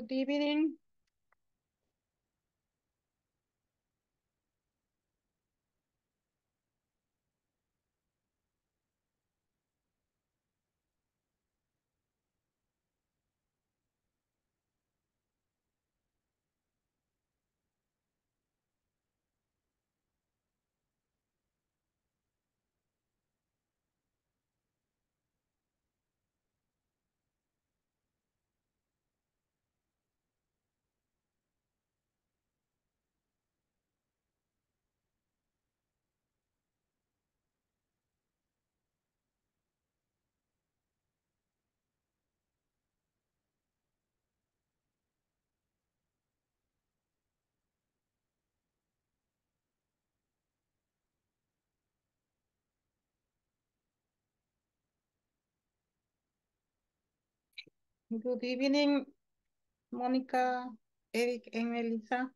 Good evening. Good evening, Monica, Eric, and Melissa.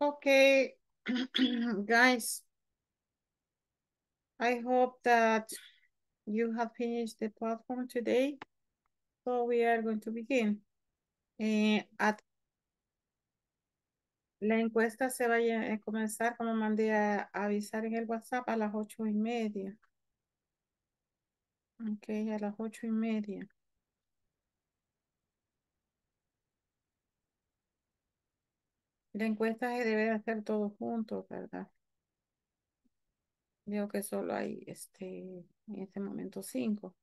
Okay, guys, I hope that you have finished the platform today. So we are going to begin. La encuesta se va a comenzar, como mandé a avisar en el WhatsApp, a las 8:30. Ok, a las 8:30. La encuesta se debe hacer todos juntos, ¿verdad? Veo que solo hay en este momento 5.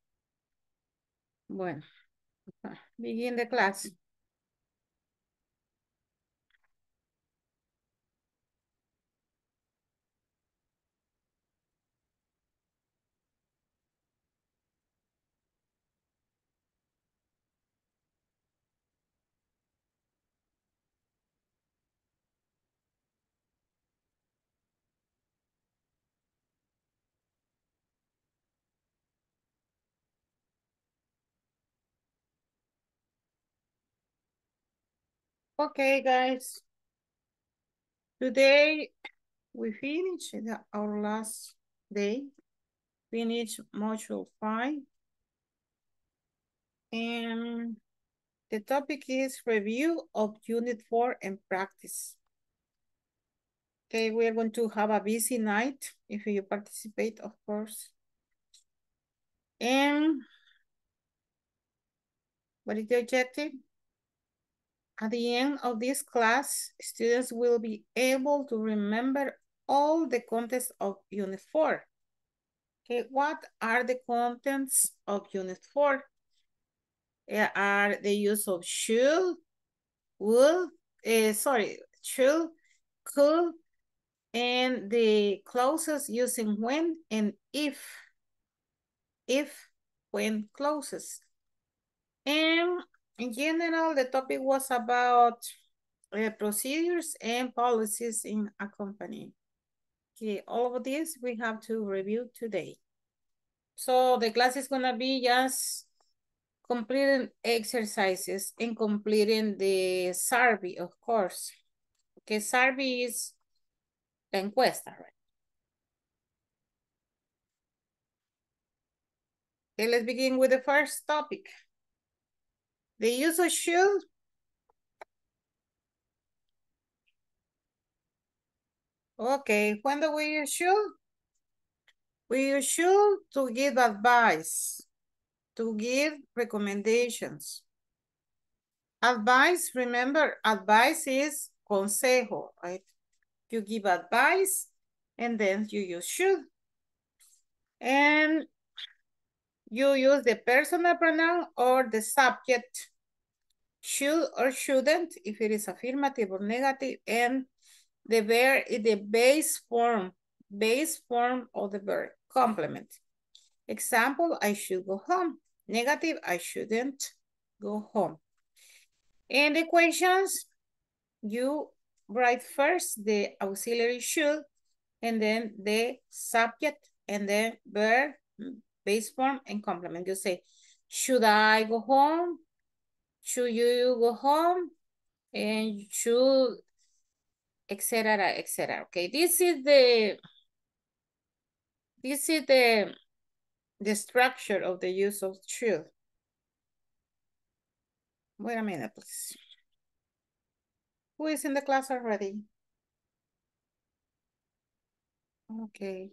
Bueno. Begin the class. Okay, guys, today we finished our last day, finished module 5, and the topic is review of unit 4 and practice. Okay, we are going to have a busy night if you participate, of course. And what is the objective? At the end of this class, students will be able to remember all the contents of Unit 4. Okay, what are the contents of Unit 4? Are the use of should, will, should, could, and the clauses using when and if, when clauses. And in general, the topic was about procedures and policies in a company. Okay, all of this we have to review today. So the class is gonna be just completing exercises and completing the survey, of course. Okay, survey is la encuesta, right? Okay, let's begin with the first topic. The use of should. Okay, when do we use should? We should to give advice, to give recommendations. Advice, remember, advice is consejo, right? You give advice and then you use should. And you use the personal pronoun or the subject. Should or shouldn't, if it is affirmative or negative, and the verb is the base form of the verb, complement. Example, I should go home. Negative, I shouldn't go home. And the questions, you write first the auxiliary should, and then the subject, and then verb, base form, and complement. You say, should I go home? Should you go home? And should, etc., etc. Okay, this is the structure of the use of should. Wait a minute, please. Who is in the class already? Okay.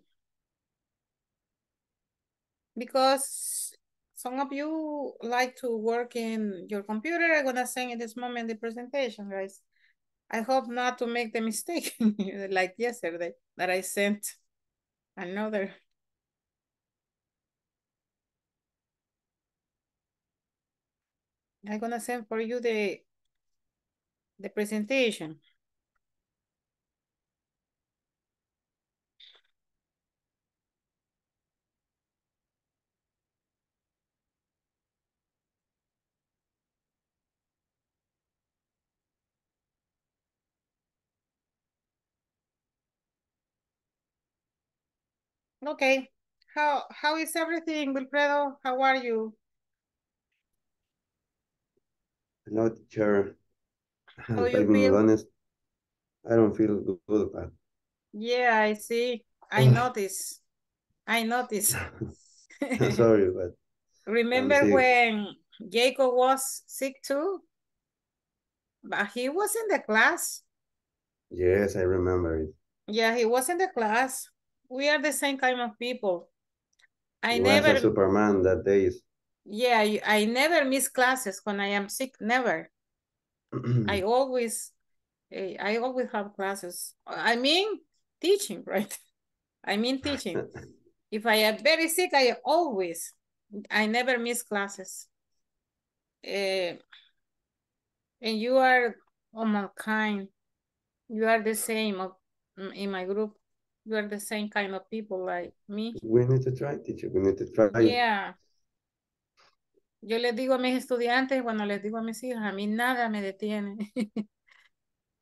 Because some of you like to work in your computer, I'm gonna send in this moment the presentation, guys. I hope not to make the mistake like yesterday that I sent another. I'm gonna send for you the presentation. Okay, how is everything, Wilfredo? How are you? No, teacher. How you feel? Honest, I don't feel good. Yeah, I see. I notice. I notice. I'm sorry, but remember when Jacob was sick too? But he was in the class. Yes, I remember it. Yeah, he was in the class. We are the same kind of people. I never was a Superman that days. Yeah, I never miss classes when I am sick. Never. I always have classes. I mean, teaching, right? I mean, teaching. If I am very sick, I never miss classes. And you are, oh my kind. You are the same in my group. You are the same kind of people like me. We need to try, teacher. We need to try. Yeah. Yo les digo a mis estudiantes, bueno, les digo a mis hijos, a mí nada me detiene.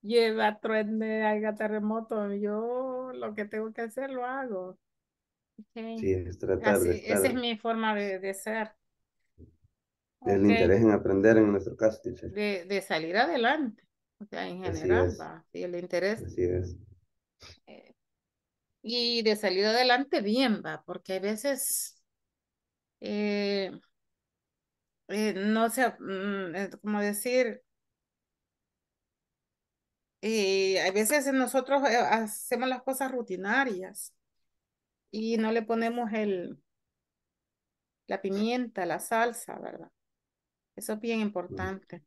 Lleva truene, haga terremoto, yo lo que tengo que hacer lo hago. Okay. Sí, es tratar. Así, esa es mi forma de ser. El interés en aprender en nuestro caso, teacher. De salir adelante, o sea, en general, va. Y el interés. Así es. Y de salir adelante bien, va, porque a veces... no sé, como decir, a veces nosotros hacemos las cosas rutinarias y no le ponemos la pimienta, la salsa, ¿verdad? Eso es bien importante,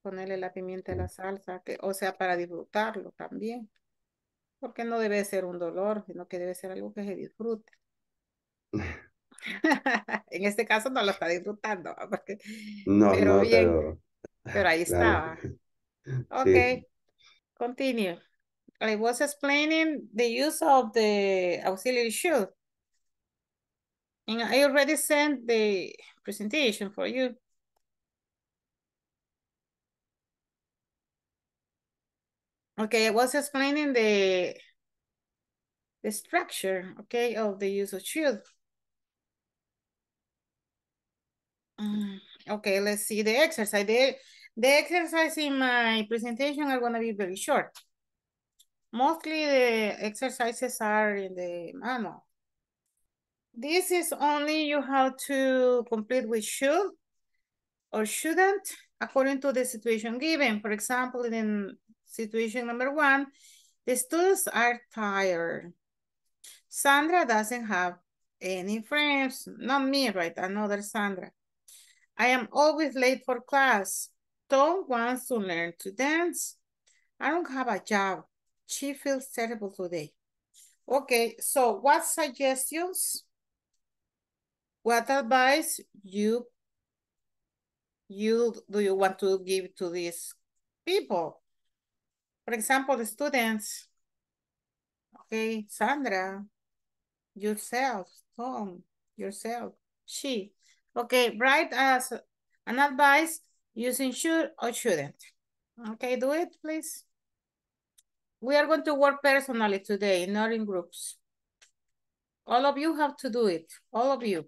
ponerle la pimienta a la salsa, o sea, para disfrutarlo también, porque no debe ser un dolor, sino que debe ser algo que se disfrute. En este caso no lo está disfrutando porque, no, pero no, bien, pero ahí estaba, claro. Okay, sí. Continue. I was explaining the use of the auxiliary should, and I already sent the presentation for you. Okay, I was explaining the structure, okay, of the use of should. Okay, let's see the exercise. The exercise in my presentation are going to be very short. Mostly the exercises are in the manual. This is only you have to complete with should or shouldn't according to the situation given. For example, in situation number 1, the students are tired. Sandra doesn't have Any friends? Not me, right? Another Sandra. I am always late for class. Tom wants to learn to dance. I don't have a job. She feels terrible today. Okay, so what suggestions? What advice do you want to give to these people? For example, the students. Okay, Sandra, yourself, Tom, yourself, she. Okay, write us an advice using should or shouldn't. Okay, do it, please. We are going to work personally today, not in groups. All of you have to do it, all of you.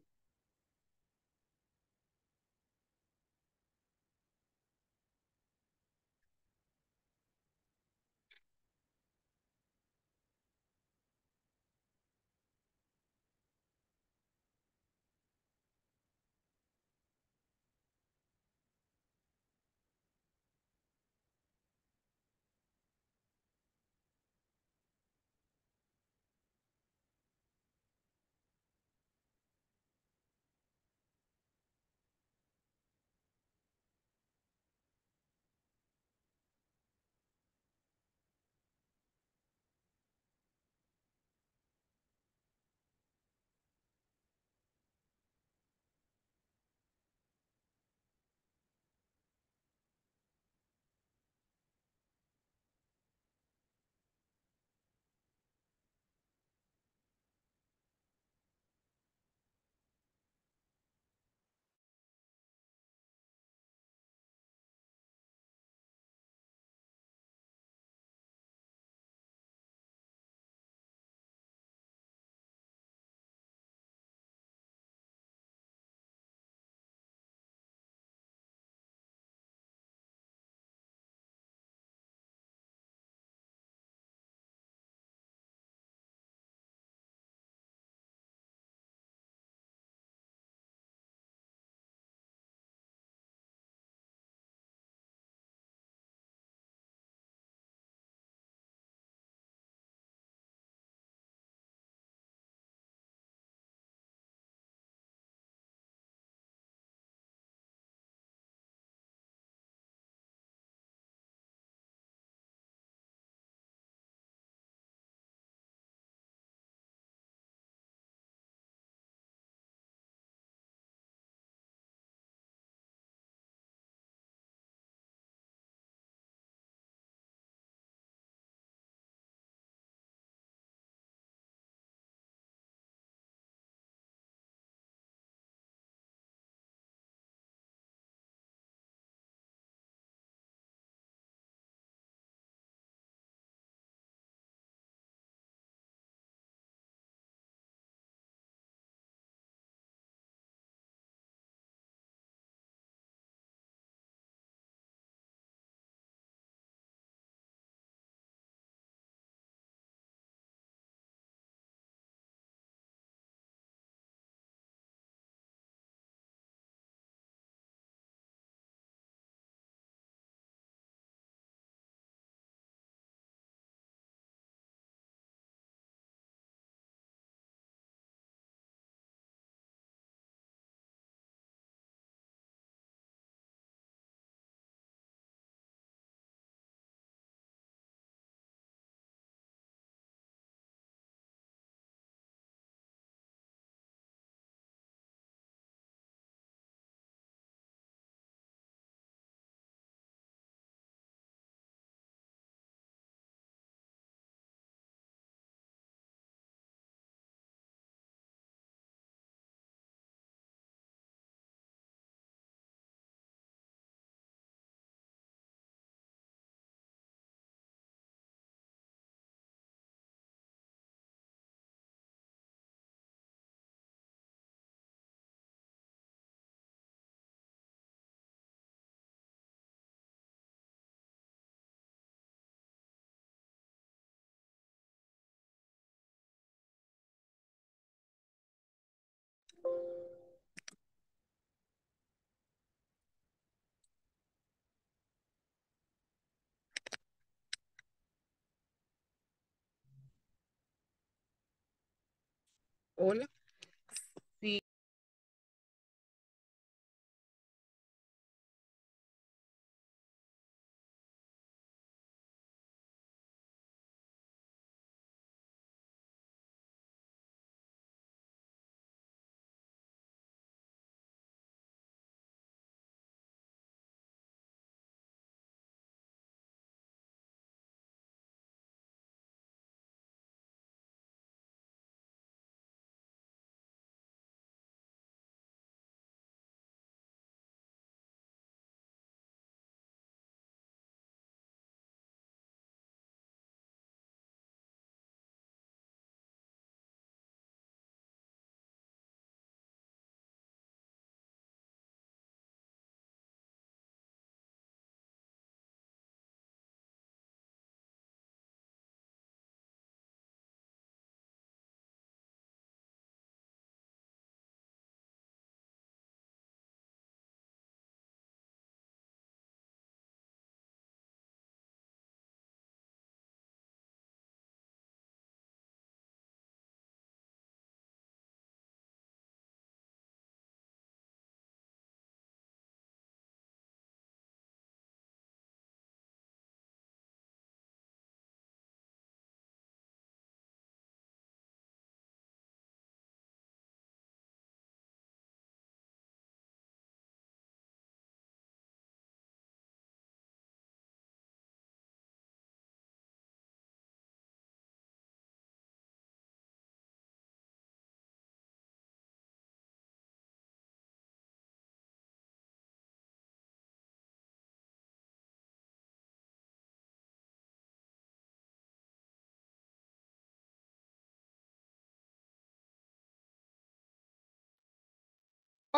Hola.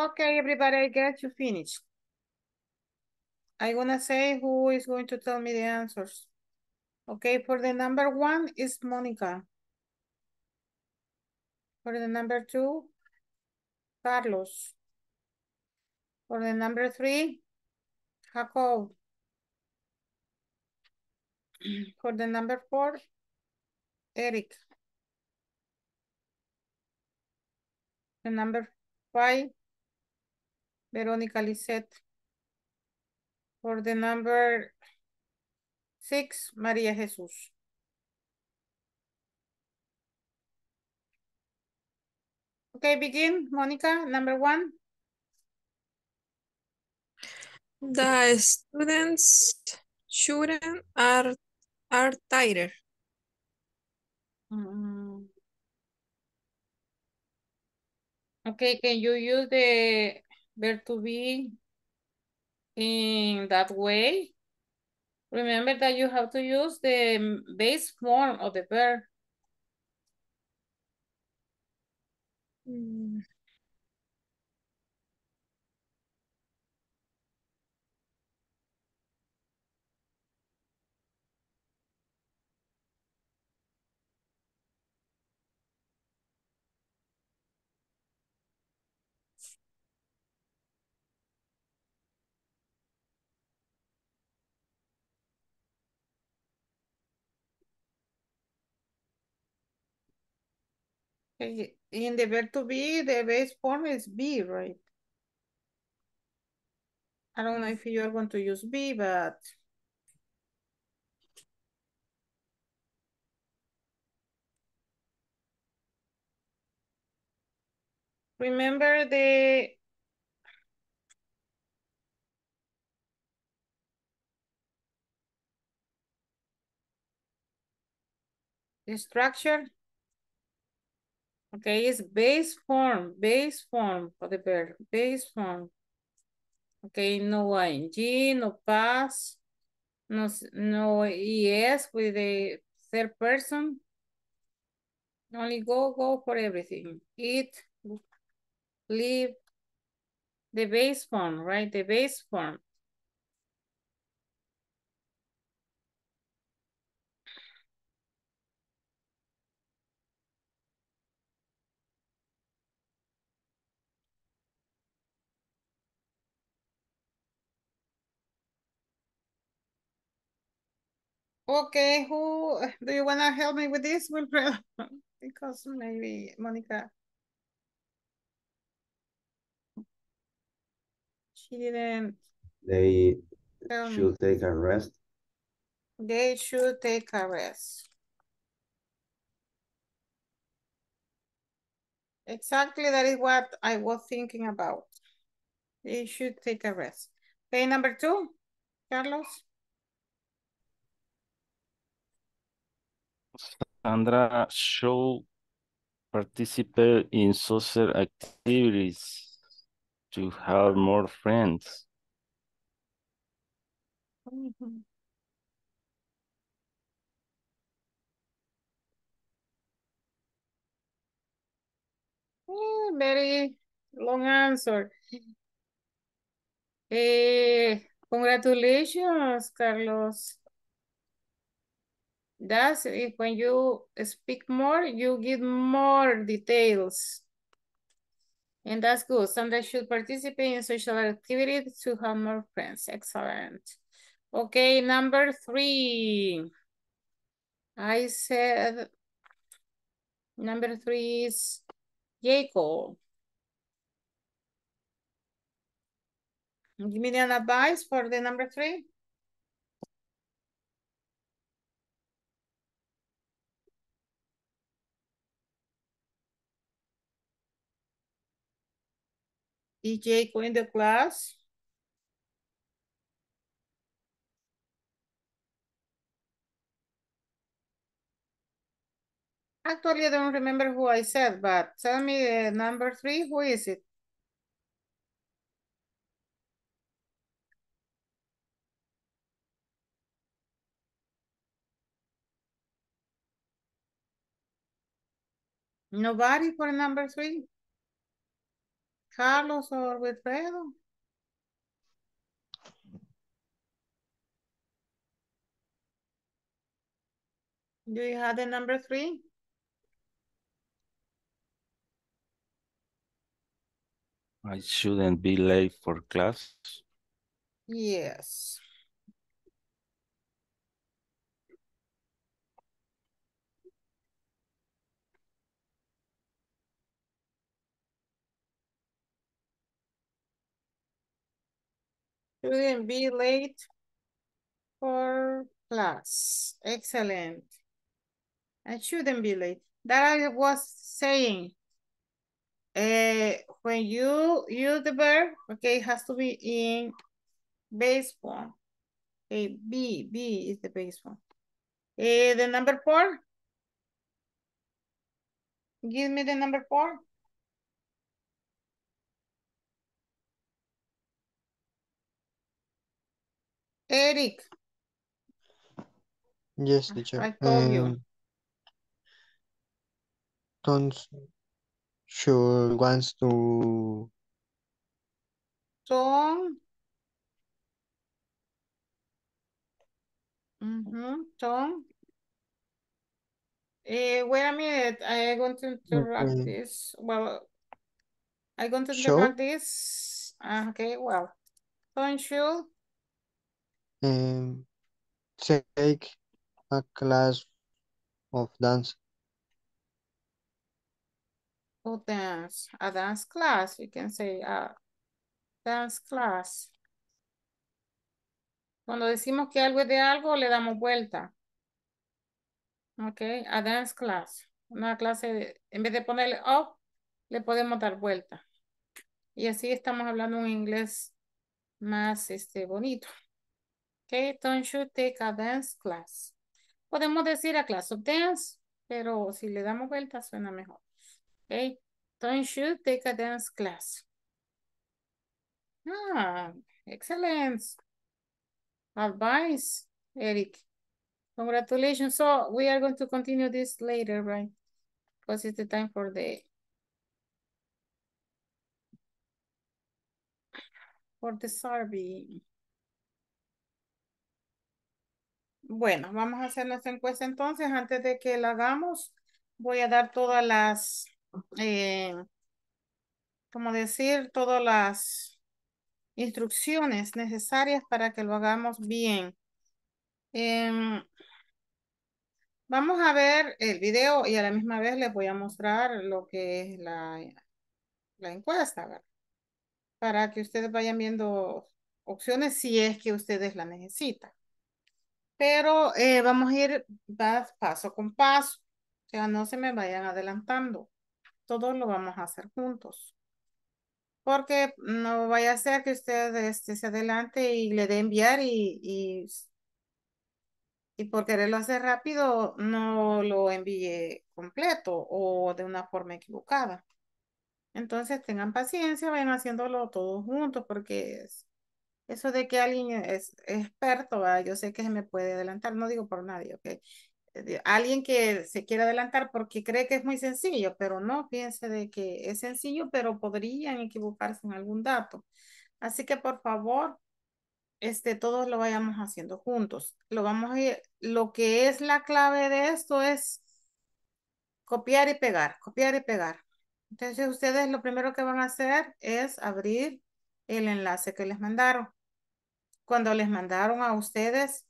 Okay, everybody, I got you finished. I'm gonna say who is going to tell me the answers. Okay, for the number one is Monica. For the number two, Carlos. For the number three, Jacob. For the number four, Eric. The number five, Veronica Lisette. For the number six, Maria Jesus. Okay, begin, Monica, number one. The students' children are tired. Okay, can you use the verb to be in that way? Remember that you have to use the base form of the verb. In the verb to be, the base form is be, right? I don't know if you are going to use be, but remember the structure. Okay, it's base form for the verb, base form. Okay, no ing, no past, no es with the third person. Only go for everything. Eat, live, the base form, right? The base form. Okay, who do you want to help me with this, Wilfredo? Because maybe Monica, she didn't. They should take a rest. They should take a rest. Exactly, that is what I was thinking about. They should take a rest. Okay, number two, Carlos. Sandra should participate in social activities to have more friends. Mm-hmm. Very long answer. Congratulations, Carlos. That's if when you speak more, you give more details. And that's good. Somebody should participate in social activities to have more friends. Excellent. Okay, number three. I said number three is Jacob. Give me an advice for the number three. Is Jacob in the class? Actually, I don't remember who I said, but tell me the number three, who is it? Nobody for number three? Carlos or Wilfredo? Do you have the number 3? I shouldn't be late for class. Yes. Shouldn't be late for class. Excellent. I shouldn't be late. That I was saying. When you use the verb, okay, it has to be in base form. Okay, B is the base form. The number 4. Give me the number 4. Eric. Yes, teacher. I told you. Sure wants to. Tom. Wait a minute. I'm going to interrupt this. Well, I'm going to interrupt this. Okay, well. Don't you? Take a class of dance. Dance, a dance class, you can say a dance class. Cuando decimos que algo es de algo, le damos vuelta. Ok, a dance class. Una clase, en vez de ponerle up, le podemos dar vuelta. Y así estamos hablando un inglés más bonito. Ok, don't you take a dance class. Podemos decir a class of dance, pero si le damos vuelta suena mejor. Okay, don't you take a dance class? Ah, excellent advice, Eric. Congratulations. So we are going to continue this later, right? Because it's the time for the survey. Bueno, vamos a hacer nuestra encuesta entonces. Antes de que la hagamos, voy a dar todas las todas las instrucciones necesarias para que lo hagamos bien. Vamos a ver el video y a la misma vez les voy a mostrar lo que es la encuesta, ¿verdad? Para que ustedes vayan viendo opciones si es que ustedes la necesitan. Pero vamos a ir paso con paso, o sea, no se me vayan adelantando. Todos lo vamos a hacer juntos. Porque no vaya a ser que usted se adelante y le dé enviar y por quererlo hacer rápido no lo envíe completo o de una forma equivocada. Entonces tengan paciencia, vayan haciéndolo todos juntos porque eso de que alguien es experto, ¿verdad? Yo sé que se me puede adelantar, no digo por nadie, ¿ok? Alguien que se quiere adelantar porque cree que es muy sencillo, pero no, piense de que es sencillo, pero podrían equivocarse en algún dato. Así que por favor, todos lo vayamos haciendo juntos. Lo que es la clave de esto es copiar y pegar, copiar y pegar. Entonces ustedes lo primero que van a hacer es abrir el enlace que les mandaron. Cuando les mandaron a ustedes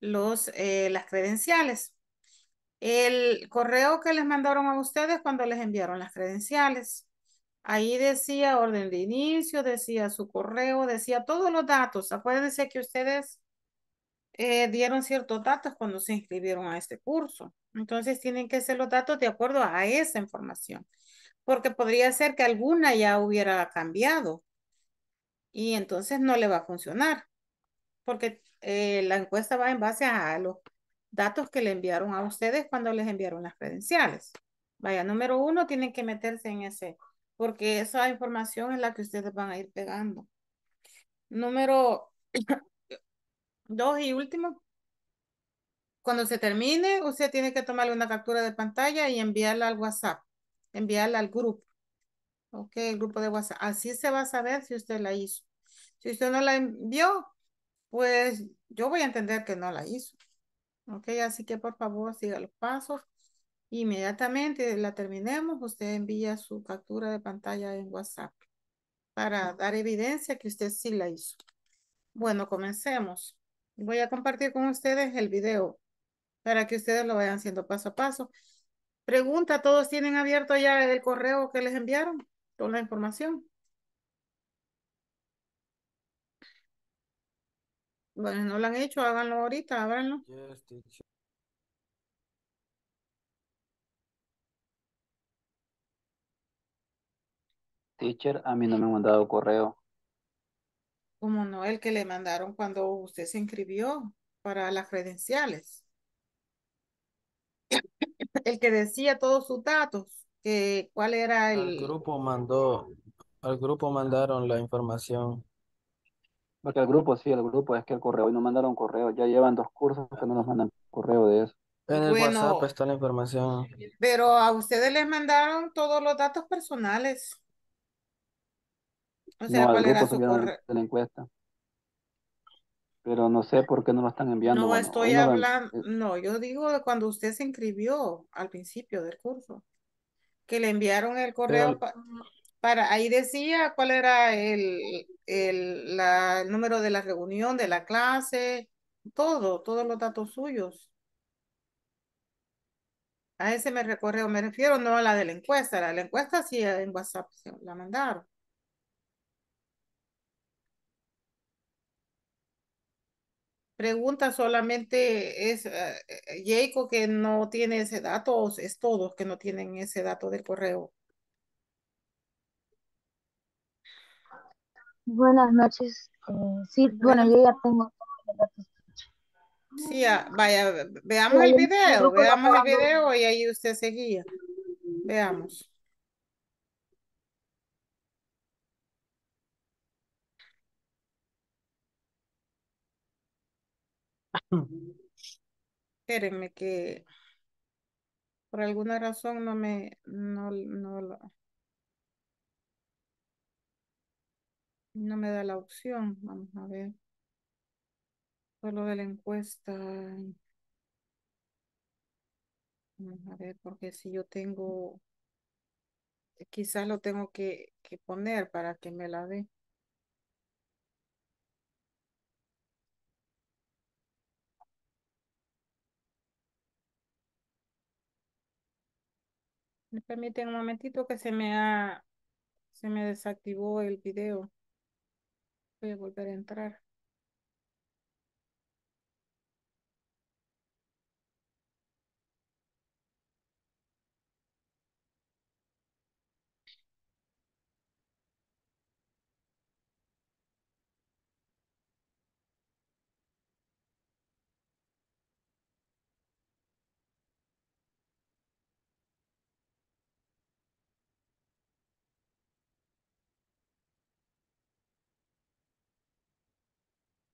las credenciales. El correo que les mandaron a ustedes cuando les enviaron las credenciales. Ahí decía orden de inicio, decía su correo, decía todos los datos. Acuérdense que ustedes dieron ciertos datos cuando se inscribieron a este curso. Entonces tienen que ser los datos de acuerdo a esa información. Porque podría ser que alguna ya hubiera cambiado. Y entonces no le va a funcionar. Porque la encuesta va en base a los datos que le enviaron a ustedes cuando les enviaron las credenciales. Vaya, número 1, tienen que meterse en ese, porque esa información es la que ustedes van a ir pegando. Número 2 y último, cuando se termine, usted tiene que tomarle una captura de pantalla y enviarla al WhatsApp, enviarla al grupo. Ok, el grupo de WhatsApp. Así se va a saber si usted la hizo. Si usted no la envió, pues yo voy a entender que no la hizo. Ok, así que por favor siga los pasos. Inmediatamente la terminemos, usted envía su captura de pantalla en WhatsApp para dar evidencia que usted sí la hizo. Bueno, comencemos. Voy a compartir con ustedes el video para que ustedes lo vayan haciendo paso a paso. Pregunta, ¿todos tienen abierto ya el correo que les enviaron con la información? Bueno, no lo han hecho, háganlo ahorita, ábranlo. Yes, teacher, a mí no me han mandado correo. Como no, el que le mandaron cuando usted se inscribió para las credenciales. El que decía todos sus datos, que cuál era el... Al grupo mandaron la información. Porque al grupo, sí, al grupo, es que el correo, hoy no mandaron correo, ya llevan 2 cursos que no nos mandan correo de eso. En el WhatsApp está la información. Pero a ustedes les mandaron todos los datos personales. O sea, no, ¿cuál era su correo? De la encuesta. Pero no sé por qué no lo están enviando. No, bueno, estoy hablando, no, yo digo de cuando usted se inscribió al principio del curso, que le enviaron el correo para, ahí decía cuál era el número de la reunión, de la clase, todos los datos suyos. A ese correo me refiero, no a la de la encuesta. La de la encuesta sí en WhatsApp se la mandaron. Pregunta, solamente es Jacob que no tiene ese dato, o es todos que no tienen ese dato del correo. Buenas noches. Sí, bueno, yo ya tengo los datos. Sí, vaya, veamos el video y ahí usted seguía. Veamos. Espérenme que por alguna razón no me da la opción. Vamos a ver. Solo de la encuesta. Vamos a ver, porque si yo tengo, quizás lo tengo que poner para que me la dé. Me permiten un momentito que se me desactivó el video. Voy a volver a entrar.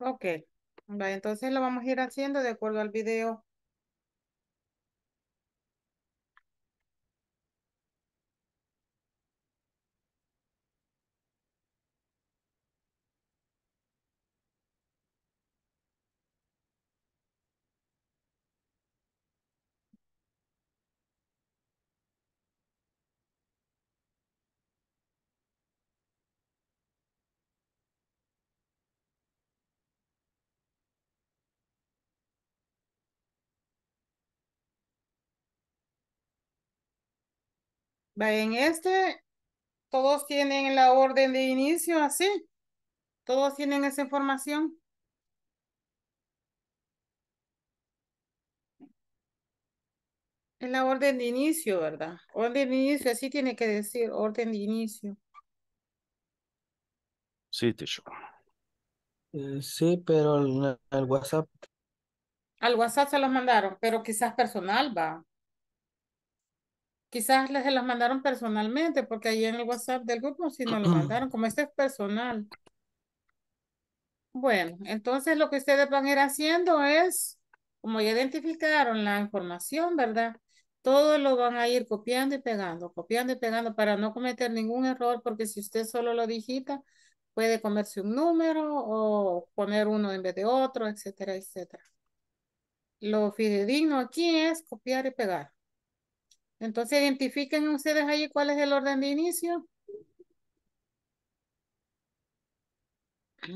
Ok, vale, entonces lo vamos a ir haciendo de acuerdo al video. En este, todos tienen la orden de inicio, así. Todos tienen esa información. Es la orden de inicio, ¿verdad? Orden de inicio, así tiene que decir, orden de inicio. Sí, teacher. Sí, pero al WhatsApp. Al WhatsApp se los mandaron, pero quizás personal va. Quizás les las mandaron personalmente, porque ahí en el WhatsApp del grupo sí no lo mandaron, como este es personal. Bueno, entonces lo que ustedes van a ir haciendo es, como ya identificaron la información, ¿verdad? Todo lo van a ir copiando y pegando para no cometer ningún error, porque si usted solo lo digita, puede comerse un número o poner uno en vez de otro, etcétera, etcétera. Lo fidedigno aquí es copiar y pegar. Entonces, identifiquen ustedes allí cuál es el orden de inicio.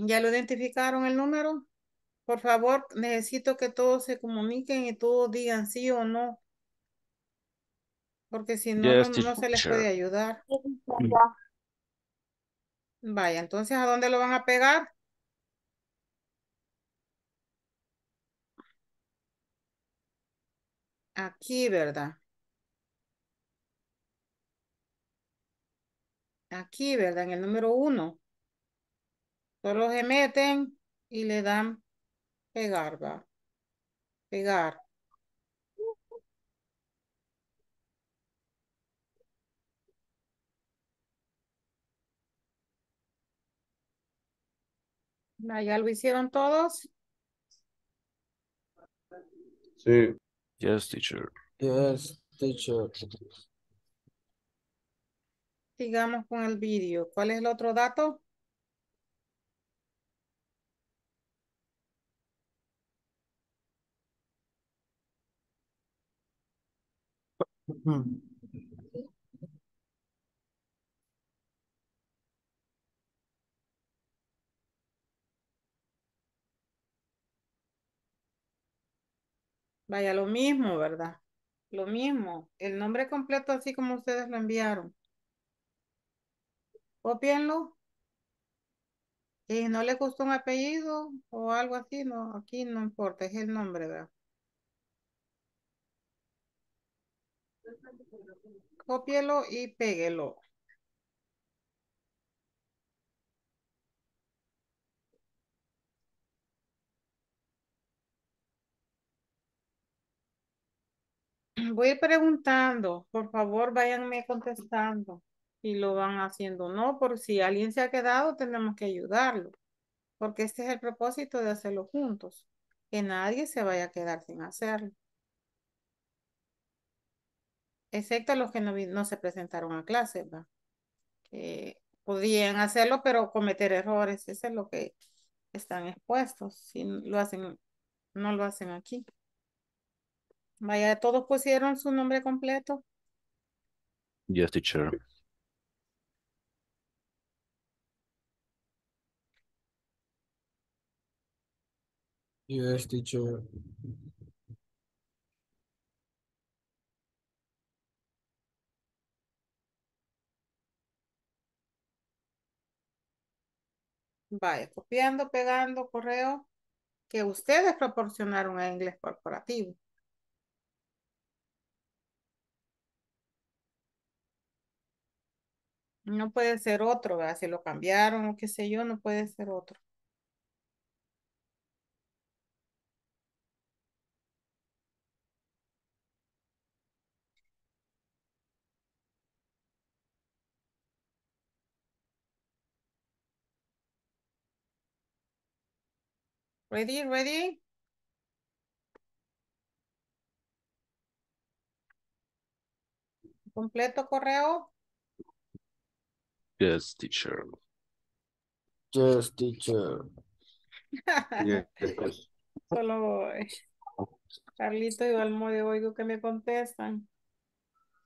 ¿Ya lo identificaron el número? Por favor, necesito que todos se comuniquen y todos digan sí o no. Porque si no, yes, no se les puede ayudar. Vaya, entonces, ¿a dónde lo van a pegar? Aquí, ¿verdad? Aquí, ¿verdad? En el número 1. Solo se meten y le dan pegar, ¿va? Pegar. ¿Ya lo hicieron todos? Sí. Yes, teacher. Yes, teacher. Sigamos con el vídeo. ¿Cuál es el otro dato? Vaya, lo mismo, ¿verdad? Lo mismo. El nombre completo así como ustedes lo enviaron. Cópienlo. Si no le gustó un apellido o algo así, no, aquí no importa, es el nombre, ¿verdad? Cópielo y péguelo. Voy a ir preguntando, por favor, váyanme contestando y lo van haciendo. No, por si alguien se ha quedado, tenemos que ayudarlo, porque este es el propósito de hacerlo juntos, que nadie se vaya a quedar sin hacerlo. Excepto los que no se presentaron a clase, ¿verdad? Podían hacerlo, pero cometer errores, eso es lo que están expuestos. Si lo hacen, no lo hacen aquí. Vaya, ¿todos pusieron su nombre completo? Yes, teacher. Yes, teacher. Vaya, copiando, pegando correo que ustedes proporcionaron a Inglés Corporativo. No puede ser otro, ¿verdad? Si lo cambiaron o qué sé yo, no puede ser otro. Ready, ready. Completo correo. Yes, teacher. Yes, teacher. Yes. Solo voy. Carlito y Valmore, oigo que me contestan.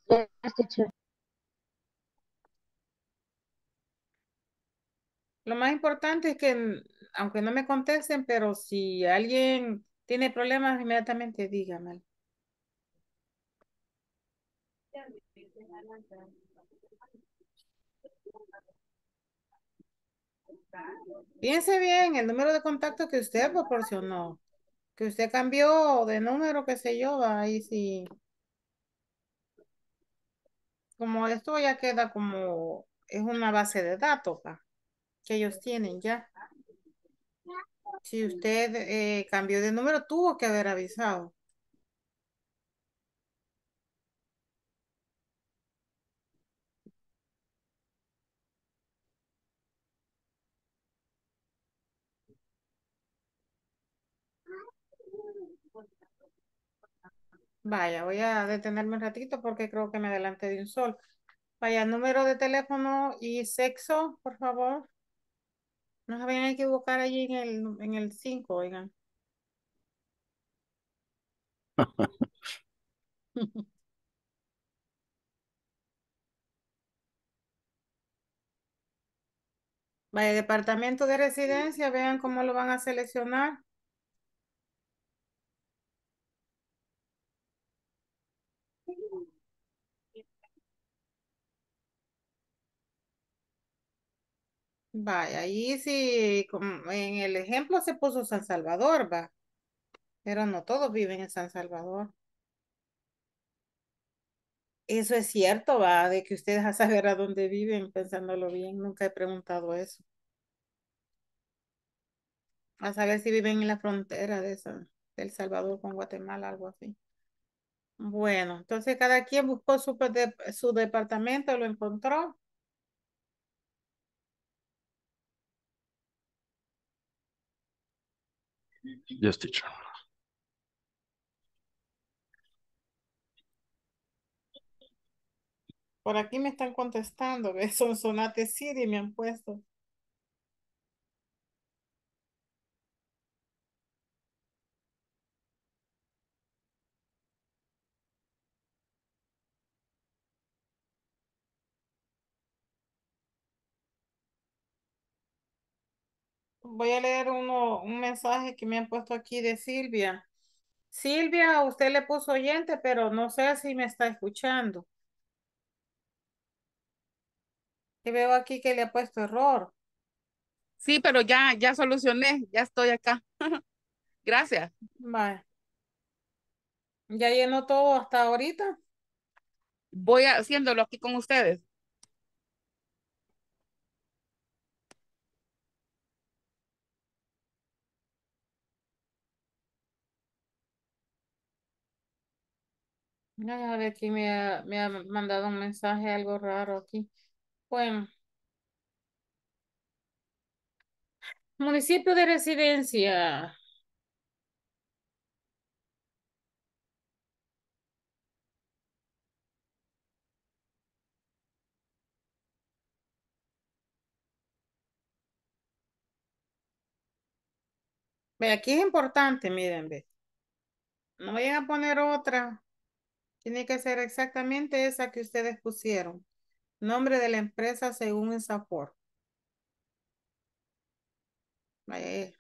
Yes, teacher. Lo más importante es que, aunque no me contesten, pero si alguien tiene problemas, inmediatamente díganme. Piense bien el número de contacto que usted proporcionó, que usted cambió de número, qué sé yo, ahí sí. Como esto ya queda como, es una base de datos, ¿va? Que ellos tienen ya. Si usted cambió de número, tuvo que haber avisado. Vaya, voy a detenerme un ratito porque creo que me adelanté de un sol. Vaya, número de teléfono y sexo, por favor. No se vayan a equivocar allí en el 5, oigan. Vaya, departamento de residencia, vean cómo lo van a seleccionar. Vaya, ahí sí, como en el ejemplo se puso San Salvador, va. Pero no todos viven en San Salvador. Eso es cierto, va, de que ustedes a saber a dónde viven, pensándolo bien. Nunca he preguntado eso. A saber si viven en la frontera de El Salvador con Guatemala, algo así. Bueno, entonces cada quien buscó su departamento, lo encontró. Yes, teacher. Por aquí me están contestando, ¿ves? Son Sonate City me han puesto. Voy a leer un mensaje que me han puesto aquí de Silvia. Silvia, usted le puso oyente, pero no sé si me está escuchando. Y veo aquí que le ha puesto error. Sí, pero ya solucioné, ya estoy acá. Gracias. Vale. ¿Ya llenó todo hasta ahorita? Voy haciéndolo aquí con ustedes. A ver, aquí me ha mandado un mensaje, algo raro aquí. Bueno. Municipio de residencia. Ve, aquí es importante, miren, ve. No vayan a poner otra. Tiene que ser exactamente esa que ustedes pusieron. Nombre de la empresa según el SAFOR. Vaya.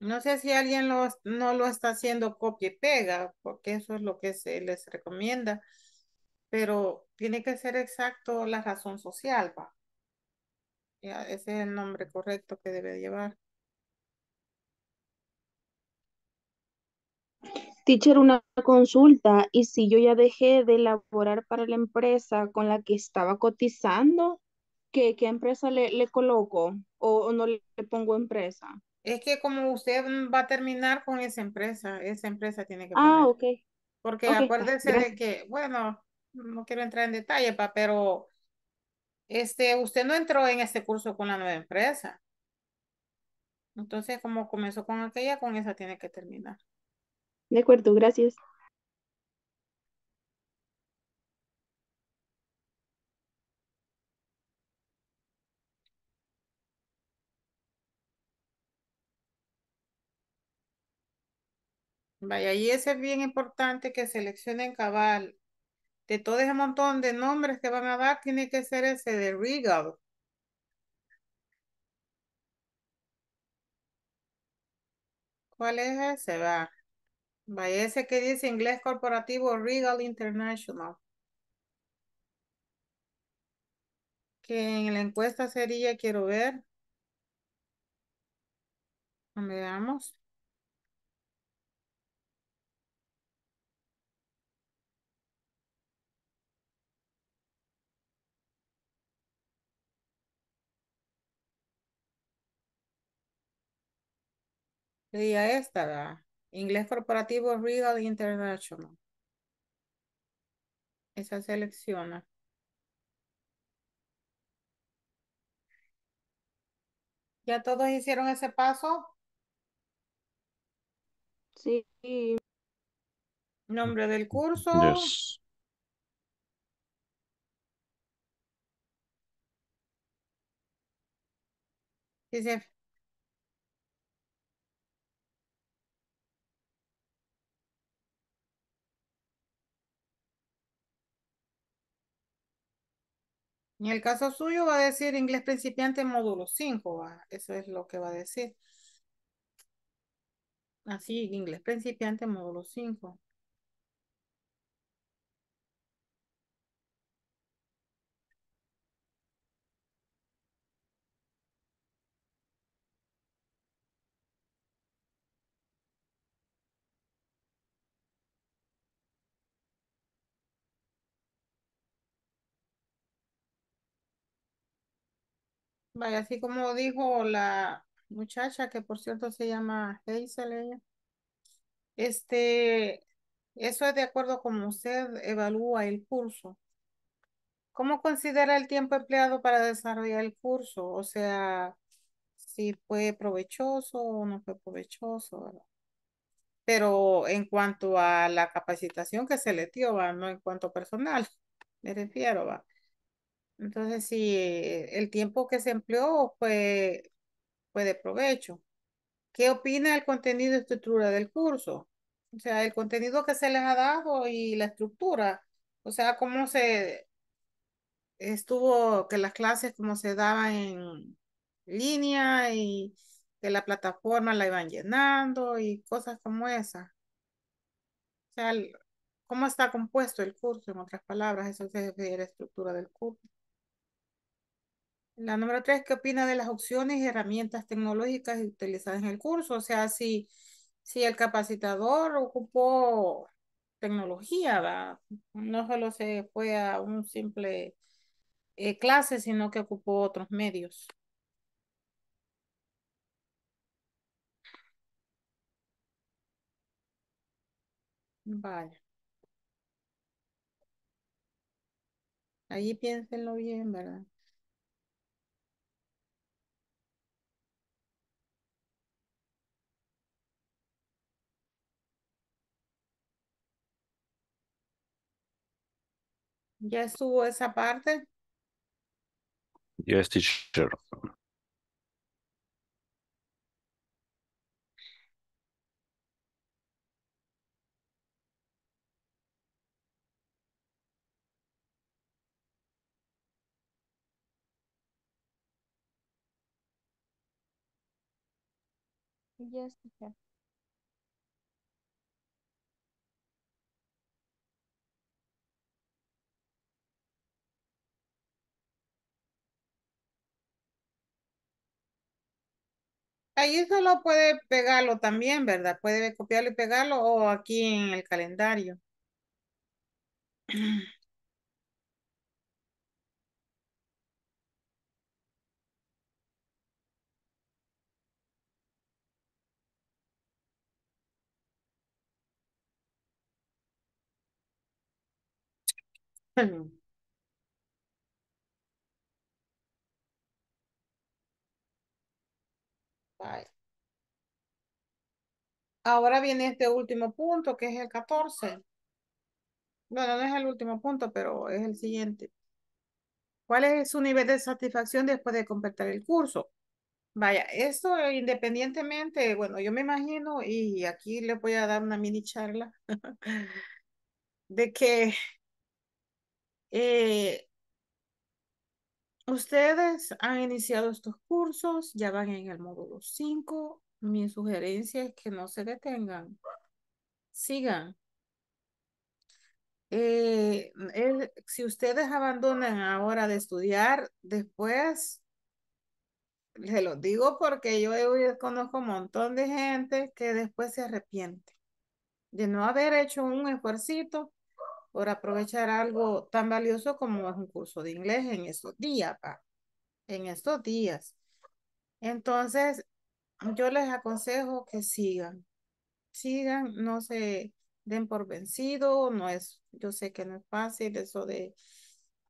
No sé si alguien no lo está haciendo copia y pega, porque eso es lo que se les recomienda, pero tiene que ser exacto la razón social, va. Ya, ese es el nombre correcto que debe llevar. Teacher, una consulta, ¿y si yo ya dejé de laborar para la empresa con la que estaba cotizando, qué empresa le coloco o no le pongo empresa? Es que como usted va a terminar con esa empresa tiene que poner. Ah, ok. Porque okay, acuérdense de que, bueno, no quiero entrar en detalle, pa, pero usted no entró en este curso con la nueva empresa. Entonces, como comenzó con aquella, con esa tiene que terminar. De acuerdo, gracias. Vaya, y ese es bien importante que seleccionen cabal. De todo ese montón de nombres que van a dar, tiene que ser ese de Regal. ¿Cuál es ese? Va. Vaya, ese que dice Inglés Corporativo Regal International. Que en la encuesta sería, quiero ver. ¿Dónde vamos? Leía esta, ¿verdad? Inglés Corporativo Regal International. Esa selecciona. ¿Ya todos hicieron ese paso? Sí. Nombre del curso. Yes. Dice. En el caso suyo va a decir inglés principiante módulo 5, ¿va? Eso es lo que va a decir. Así, inglés principiante módulo 5. Vaya, así como dijo la muchacha, que por cierto se llama Hazel, ella. Eso es de acuerdo como usted evalúa el curso. ¿Cómo considera el tiempo empleado para desarrollar el curso? O sea, si fue provechoso o no fue provechoso, ¿verdad? Pero en cuanto a la capacitación que se le dio, ¿va? No en cuanto a personal, me refiero, ¿va? Entonces, si el tiempo que se empleó fue de provecho. ¿Qué opina el contenido y estructura del curso? O sea, el contenido que se les ha dado y la estructura. O sea, cómo se estuvo, que las clases como se daban en línea y que la plataforma la iban llenando y cosas como esas. O sea, cómo está compuesto el curso, en otras palabras, eso se refiere a la estructura del curso. La número 3, ¿qué opina de las opciones y herramientas tecnológicas utilizadas en el curso? O sea, si el capacitador ocupó tecnología, ¿va? No solo se fue a un simple clase, sino que ocupó otros medios. Vale. Allí piénsenlo bien, ¿verdad? ¿Ya estuvo esa parte? Yes, teacher. Yes, teacher. Ahí solo puede pegarlo también, ¿verdad? Puede copiarlo y pegarlo o aquí en el calendario. Bye. Ahora viene este último punto, que es el 14. Bueno, no es el último punto, pero es el siguiente. ¿Cuál es su nivel de satisfacción después de completar el curso? Vaya, esto independientemente, bueno, yo me imagino, y aquí les voy a dar una mini charla, de que ustedes han iniciado estos cursos, ya van en el módulo 5. Mi sugerencia es que no se detengan. Sigan. Si ustedes abandonan ahora de estudiar, después, se los digo porque yo conozco un montón de gente que después se arrepiente de no haber hecho un esfuercito por aprovechar algo tan valioso como es un curso de inglés en estos días, pa. En estos días. Entonces, yo les aconsejo que sigan, no se den por vencido, no es, yo sé que no es fácil eso de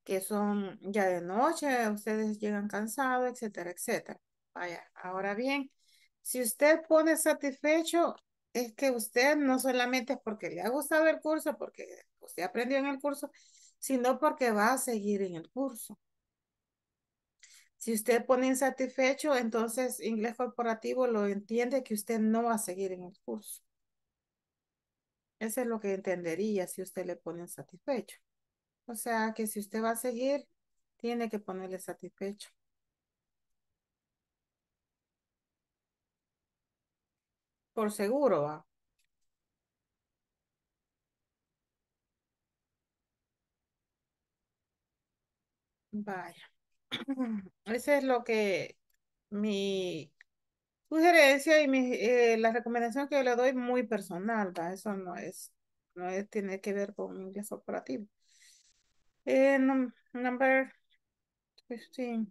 que son ya de noche, ustedes llegan cansados, etcétera, etcétera. Vaya, ahora bien, si usted pone satisfecho, es que usted no solamente es porque le ha gustado el curso, porque usted aprendió en el curso, sino porque va a seguir en el curso. Si usted pone insatisfecho, entonces inglés corporativo lo entiende que usted no va a seguir en el curso. Eso es lo que entendería si usted le pone insatisfecho. O sea, que si usted va a seguir, tiene que ponerle satisfecho. Por seguro, va. Vaya. Esa es lo que mi sugerencia y la recomendación que yo le doy muy personal, ¿va? Eso no es, tiene que ver con inglés corporativo. Number 15.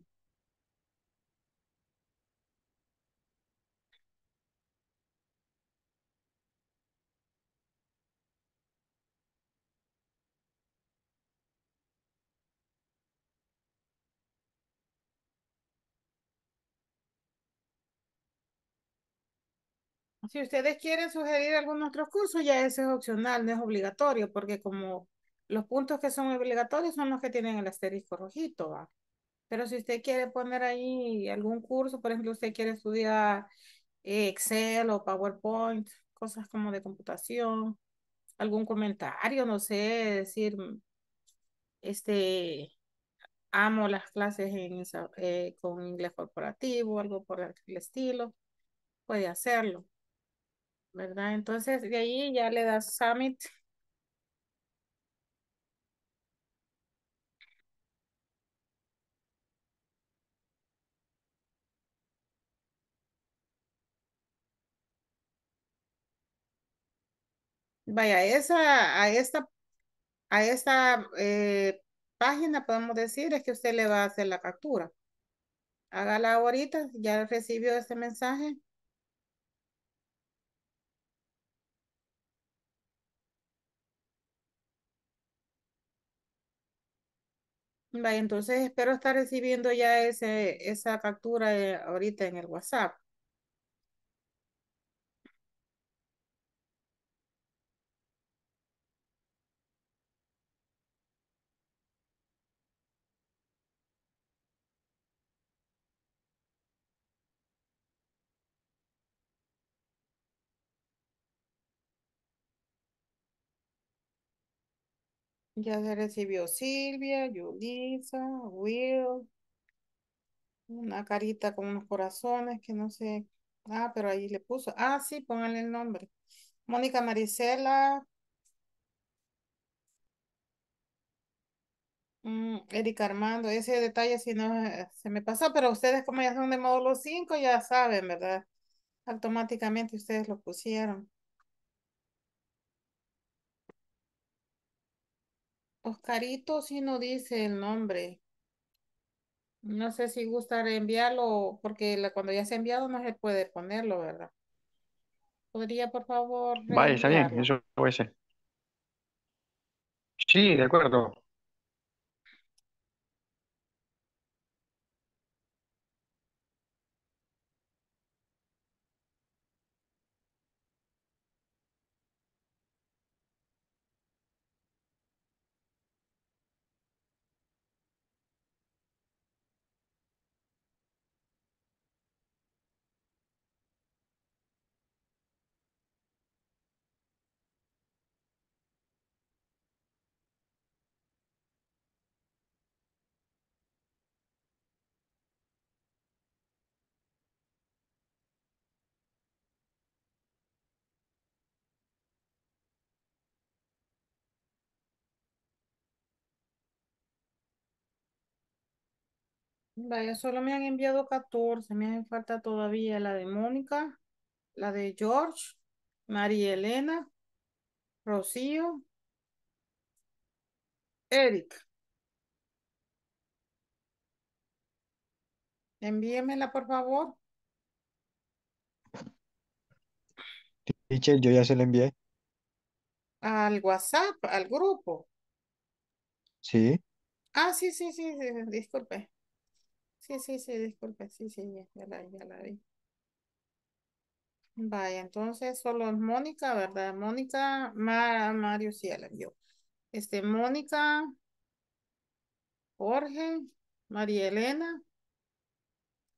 Si ustedes quieren sugerir algunos otros cursos, ya eso es opcional, no es obligatorio, porque como los puntos que son obligatorios son los que tienen el asterisco rojito, ¿va? Pero si usted quiere poner ahí algún curso, por ejemplo, usted quiere estudiar Excel o PowerPoint, cosas como de computación, algún comentario, no sé, decir, amo las clases con inglés corporativo, algo por el estilo, puede hacerlo. ¿Verdad? Entonces de ahí ya le das Summit. Vaya, a esta página podemos decir es que usted le va a hacer la captura. Hágala ahorita, ya recibió este mensaje. Vaya, entonces espero estar recibiendo ya esa captura ahorita en el WhatsApp. Ya se recibió Silvia, Yulisa, Will. Una carita con unos corazones que no sé. Ah, pero ahí le puso. Ah, sí, pónganle el nombre. Mónica Maricela. Erika Armando. Ese detalle si no se me pasó, pero ustedes como ya son de módulo 5 ya saben, ¿verdad? Automáticamente ustedes lo pusieron. Oscarito sí no dice el nombre. No sé si gusta reenviarlo, porque cuando ya se ha enviado no se puede ponerlo, ¿verdad? ¿Podría, por favor, reenviarlo? Vale, está bien, eso puede ser. Sí, de acuerdo. Vaya, solo me han enviado 14, me hacen falta todavía la de Mónica, la de Jorge, María Elena, Rocío, Eric. Envíemela, por favor. Michelle, yo ya se la envié. Al WhatsApp, al grupo. Sí. Ah, sí, disculpe. Sí, disculpe. Sí, ya la vi. Vaya, entonces solo es Mónica, ¿verdad? Mónica, Mario sí ya la vio. Mónica, Jorge, María Elena,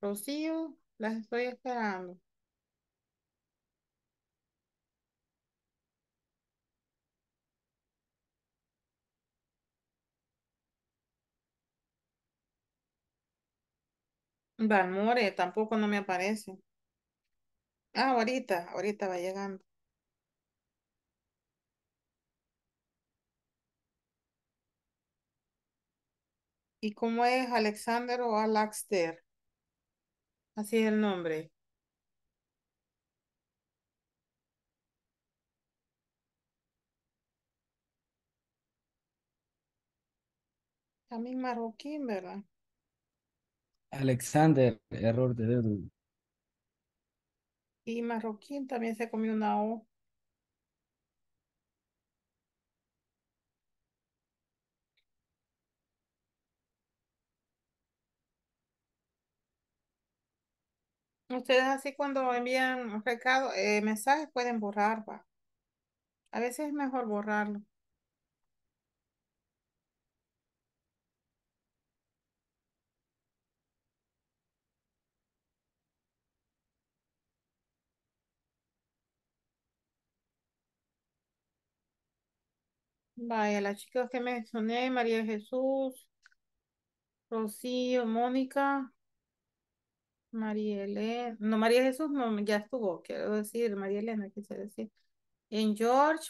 Rocío, las estoy esperando. Valmore, tampoco no me aparece. Ah, ahorita va llegando. ¿Y cómo es Alexander o Alaxter? Así es el nombre. También Marroquín, ¿verdad? Alexander, error de Edwin. Y Marroquín también se comió una O. Ustedes así cuando envían recados, mensajes pueden borrar, va. A veces es mejor borrarlo. Vaya, las chicas que mencioné, María Jesús, Rocío, Mónica, María Elena. No, María Jesús no, ya estuvo, quiero decir, María Elena, quise decir. En George,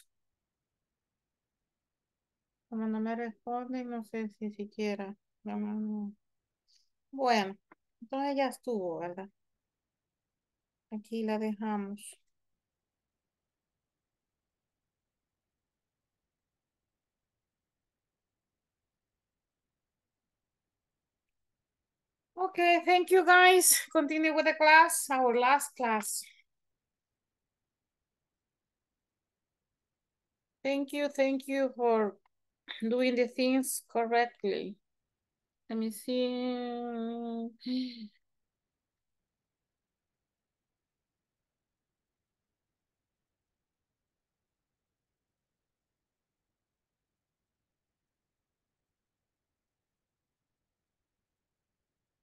como no me responden, no sé si siquiera. No. Bueno, entonces ya estuvo, ¿verdad? Aquí la dejamos. Okay, thank you guys. Continue with the class, our last class. Thank you for doing the things correctly. Let me see.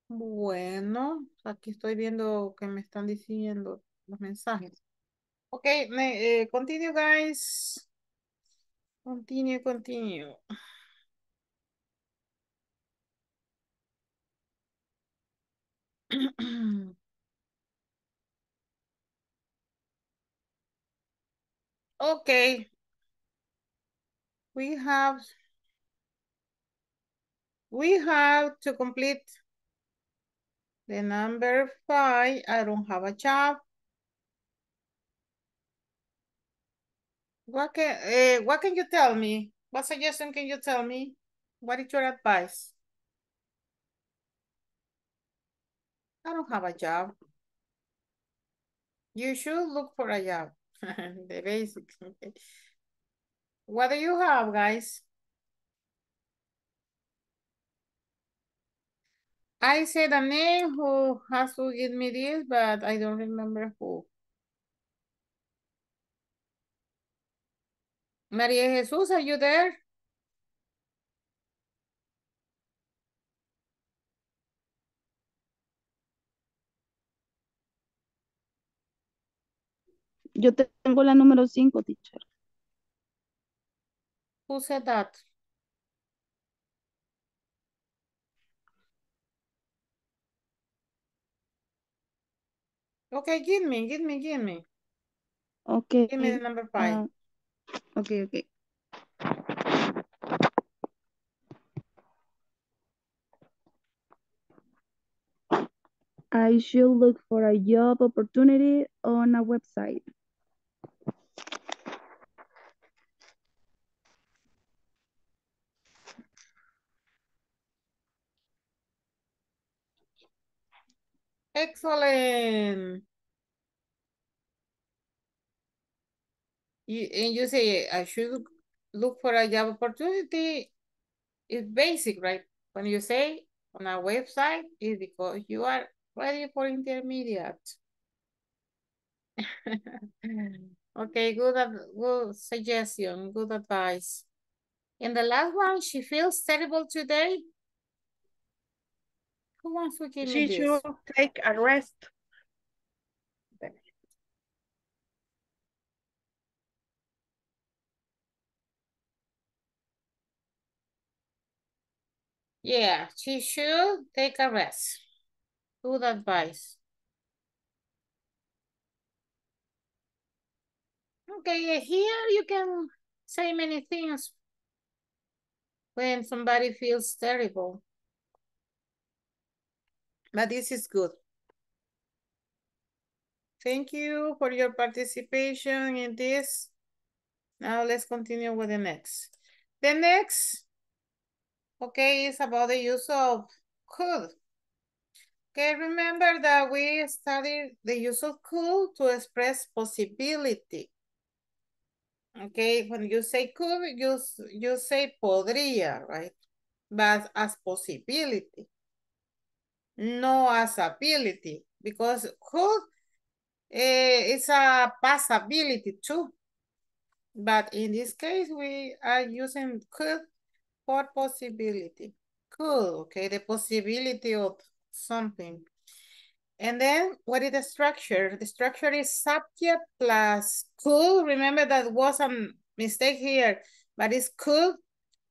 Bueno, aquí estoy viendo que me están diciendo los mensajes. Ok, continue guys. Continue. Okay. We have to complete the number 5. I don't have a job. What can you tell me? What suggestion can you tell me? What is your advice? I don't have a job. You should look for a job. The basics. Okay. What do you have, guys? I said a name who has to give me this, but I don't remember who. Maria Jesus, are you there? Yo tengo la número 5, teacher. Who said that? Okay, give me. Okay. Give me the number 5. Okay. I should look for a job opportunity on a website. Excellent. You say, I should look for a job opportunity. It's basic, right? When you say on a website, it's because you are ready for intermediate. Okay, good suggestion, good advice. And the last one, she feels terrible today. Who wants to give me this? She should take a rest. Yeah, she should take a rest. Good advice. Okay, here you can say many things when somebody feels terrible. But this is good. Thank you for your participation in this. Now let's continue with the next. The next, okay, is about the use of could. Okay, remember that we studied the use of could to express possibility. Okay, when you say could, you say podría, right? But as possibility, no as ability, because could is a possibility too. But in this case, we are using could for possibility. Could, okay, the possibility of something. And then what is the structure? The structure is subject plus could. Remember that was a mistake here, but it's could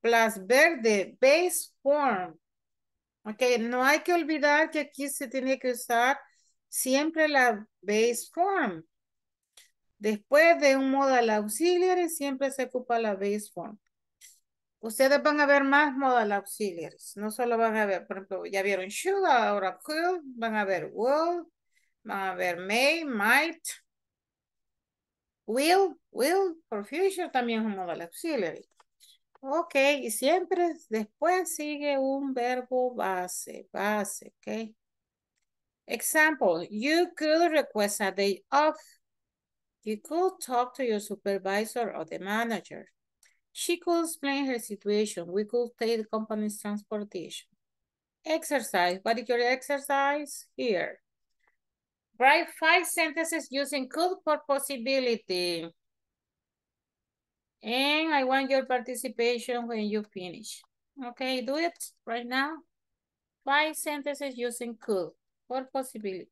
plus verde, base form. Ok, no hay que olvidar que aquí se tiene que usar siempre la base form. Después de un modal auxiliary siempre se ocupa la base form. Ustedes van a ver más modal auxiliares. No solo van a ver, por ejemplo, ya vieron should, ahora could, van a ver would, van a ver may, might, will, for future también es un modal auxiliary. Ok, y siempre después sigue un verbo base, ok. Example, you could request a day off. You could talk to your supervisor or the manager. She could explain her situation. We could take the company's transportation. Exercise. What is your exercise here? Write 5 sentences using could for possibility. And I want your participation when you finish. Okay, do it right now. 5 sentences using could for possibility.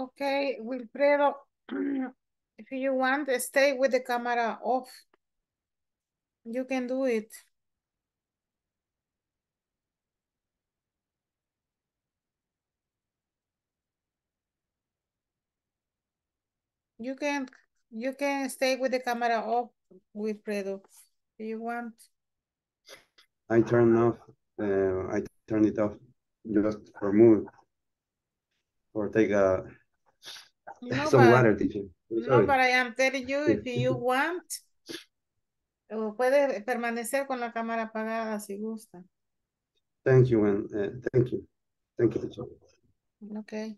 Okay, Wilfredo, if you want to stay with the camera off, you can do it. You can stay with the camera off, Wilfredo, if you want. I turn it off. Just remove or take a water, teacher. No, but I am telling you, if you want, puede permanecer con la cámara apagada si gusta. Thank you, and thank you, teacher. Okay.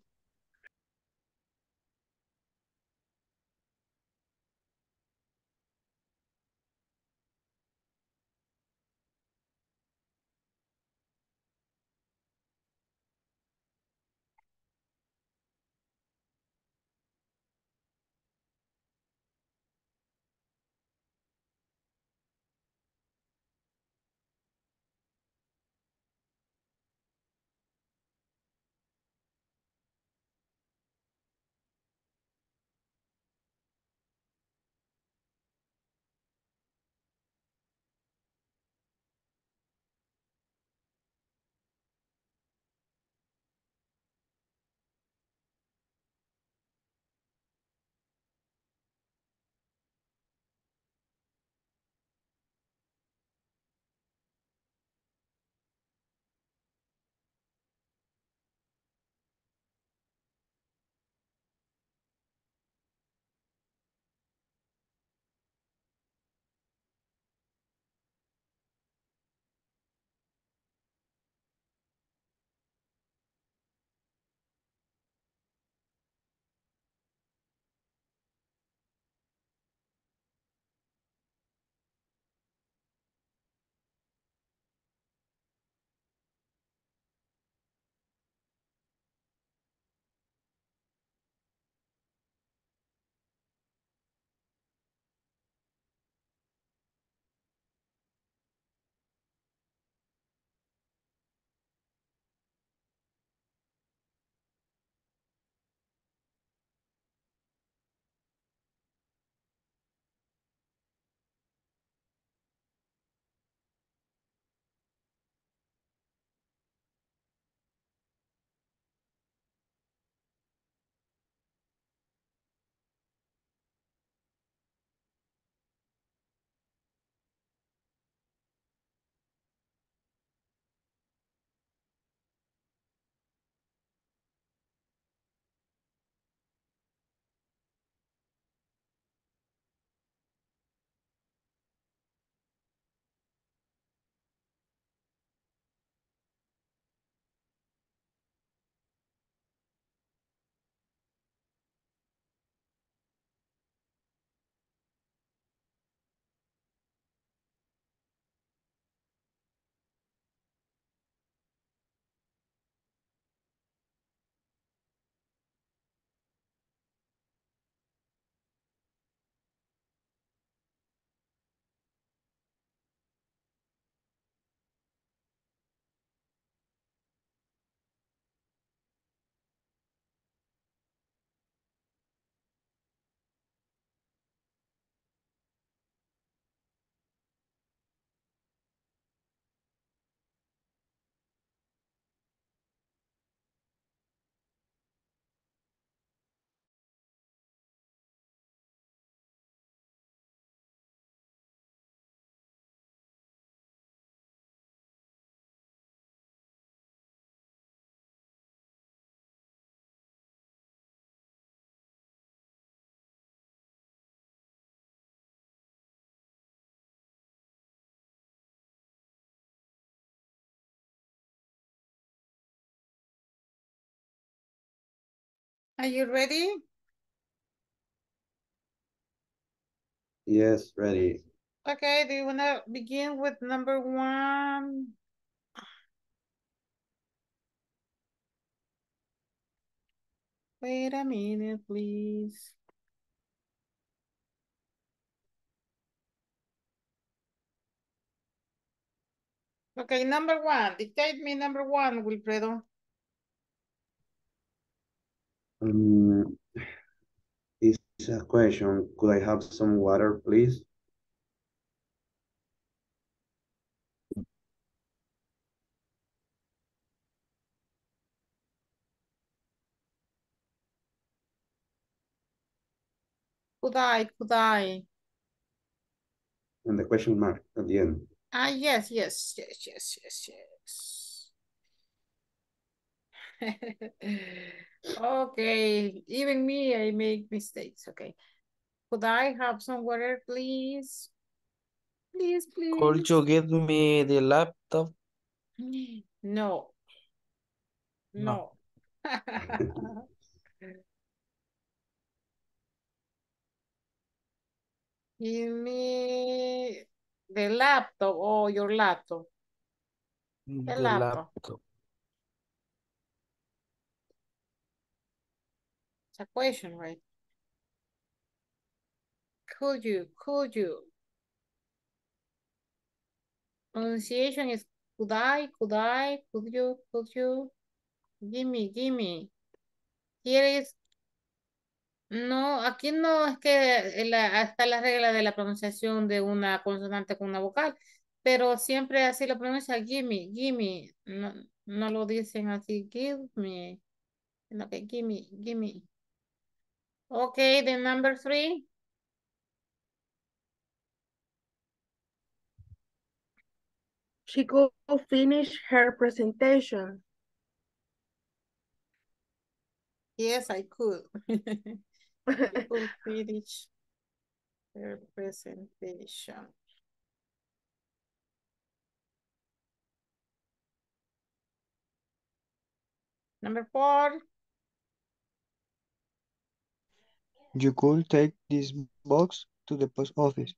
Are you ready? Yes, ready. Okay, do you want to begin with number one? Wait a minute, please. Okay, number one. Dictate me number one, Wilfredo. It's a question. Could I have some water, please? Could I? And the question mark at the end. Ah, yes. Okay, even me, I make mistakes, okay. Could I have some water, please? Please. Could you give me the laptop? No. Give me the laptop or your laptop. The laptop. It's a question, right? Could you? Pronunciation is could I, could you? Give me. Here is. No, aquí no es que está la regla de la pronunciación de una consonante con una vocal, pero siempre así lo pronuncia, gimme, no lo dicen así, give me, sino que gimme. Okay, the number 3. She could finish her presentation. Yes, I could. People finish their presentation. Number 4. You could take this box to the post office.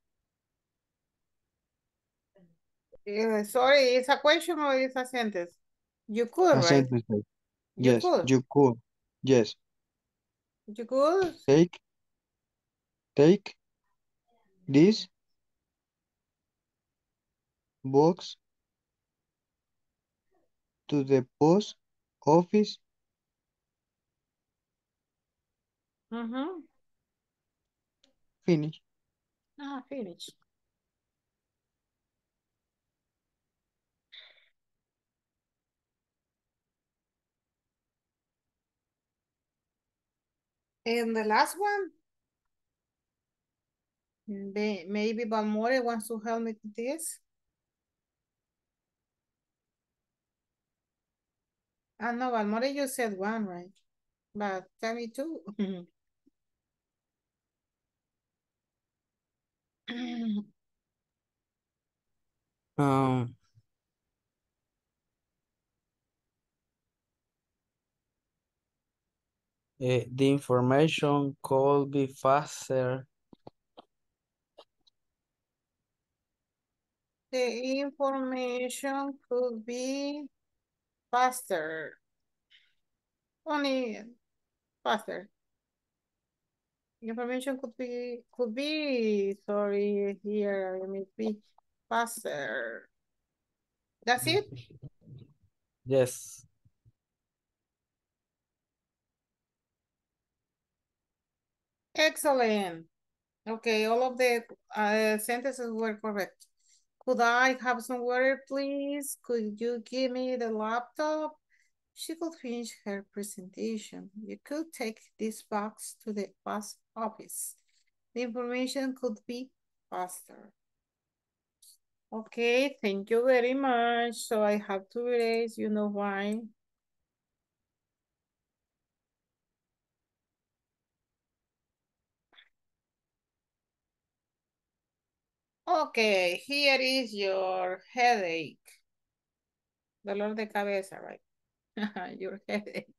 Sorry, it's a question or it's a sentence? You could, a right? Sentence. Yes, you could. Yes. You could take this box to the post office. Finish. Finish. And the last one, maybe Valmore wants to help me with this. I know Valmore, you said one, right? But tell me two. The information could be faster. The information could be faster. Only faster. Information could be. Sorry, here let me be faster. That's it? Yes. Excellent. Okay, all of the sentences were correct. Could I have some water, please? Could you give me the laptop? She could finish her presentation. You could take this box to the post office. The information could be faster. Okay, thank you very much. So I have to erase, you know why. Okay, here is your headache. Dolor de cabeza, right? Your headache.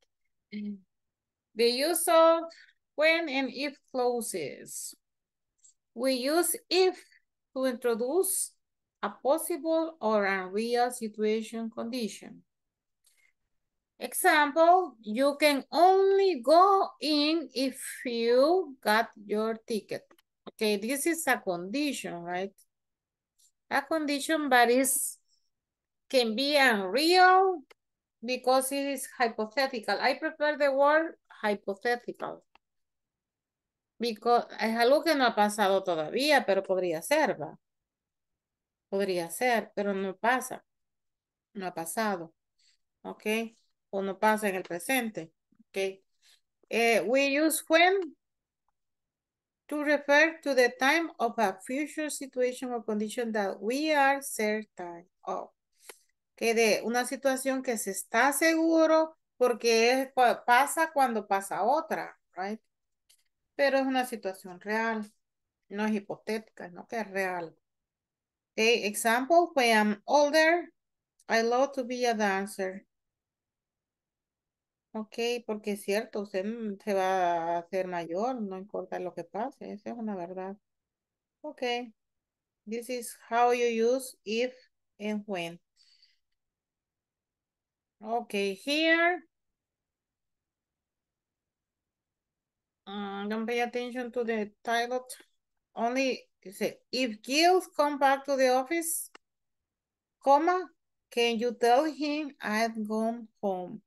The use of when and if clauses. We use if to introduce a possible or unreal situation condition. Example, you can only go in if you got your ticket. Okay, this is a condition, right? A condition, but it can be unreal because it is hypothetical. I prefer the word hypothetical. Because es algo que no ha pasado todavía, pero podría ser, ¿va? Podría ser, pero no pasa. No ha pasado. ¿Ok? O no pasa en el presente. ¿Ok? We use when to refer to the time of a future situation or condition that we are certain of. Que de una situación que se está seguro porque es, pasa cuando pasa otra, right? Pero es una situación real, no es hipotética, no que es real. Okay, example, when I'm older, I love to be a dancer. Ok, porque es cierto, usted se va a hacer mayor, no importa lo que pase, esa es una verdad. Ok, this is how you use if and when. Ok, here. Don't pay attention to the title. Only say, if Gil comes back to the office, comma, can you tell him I've gone home?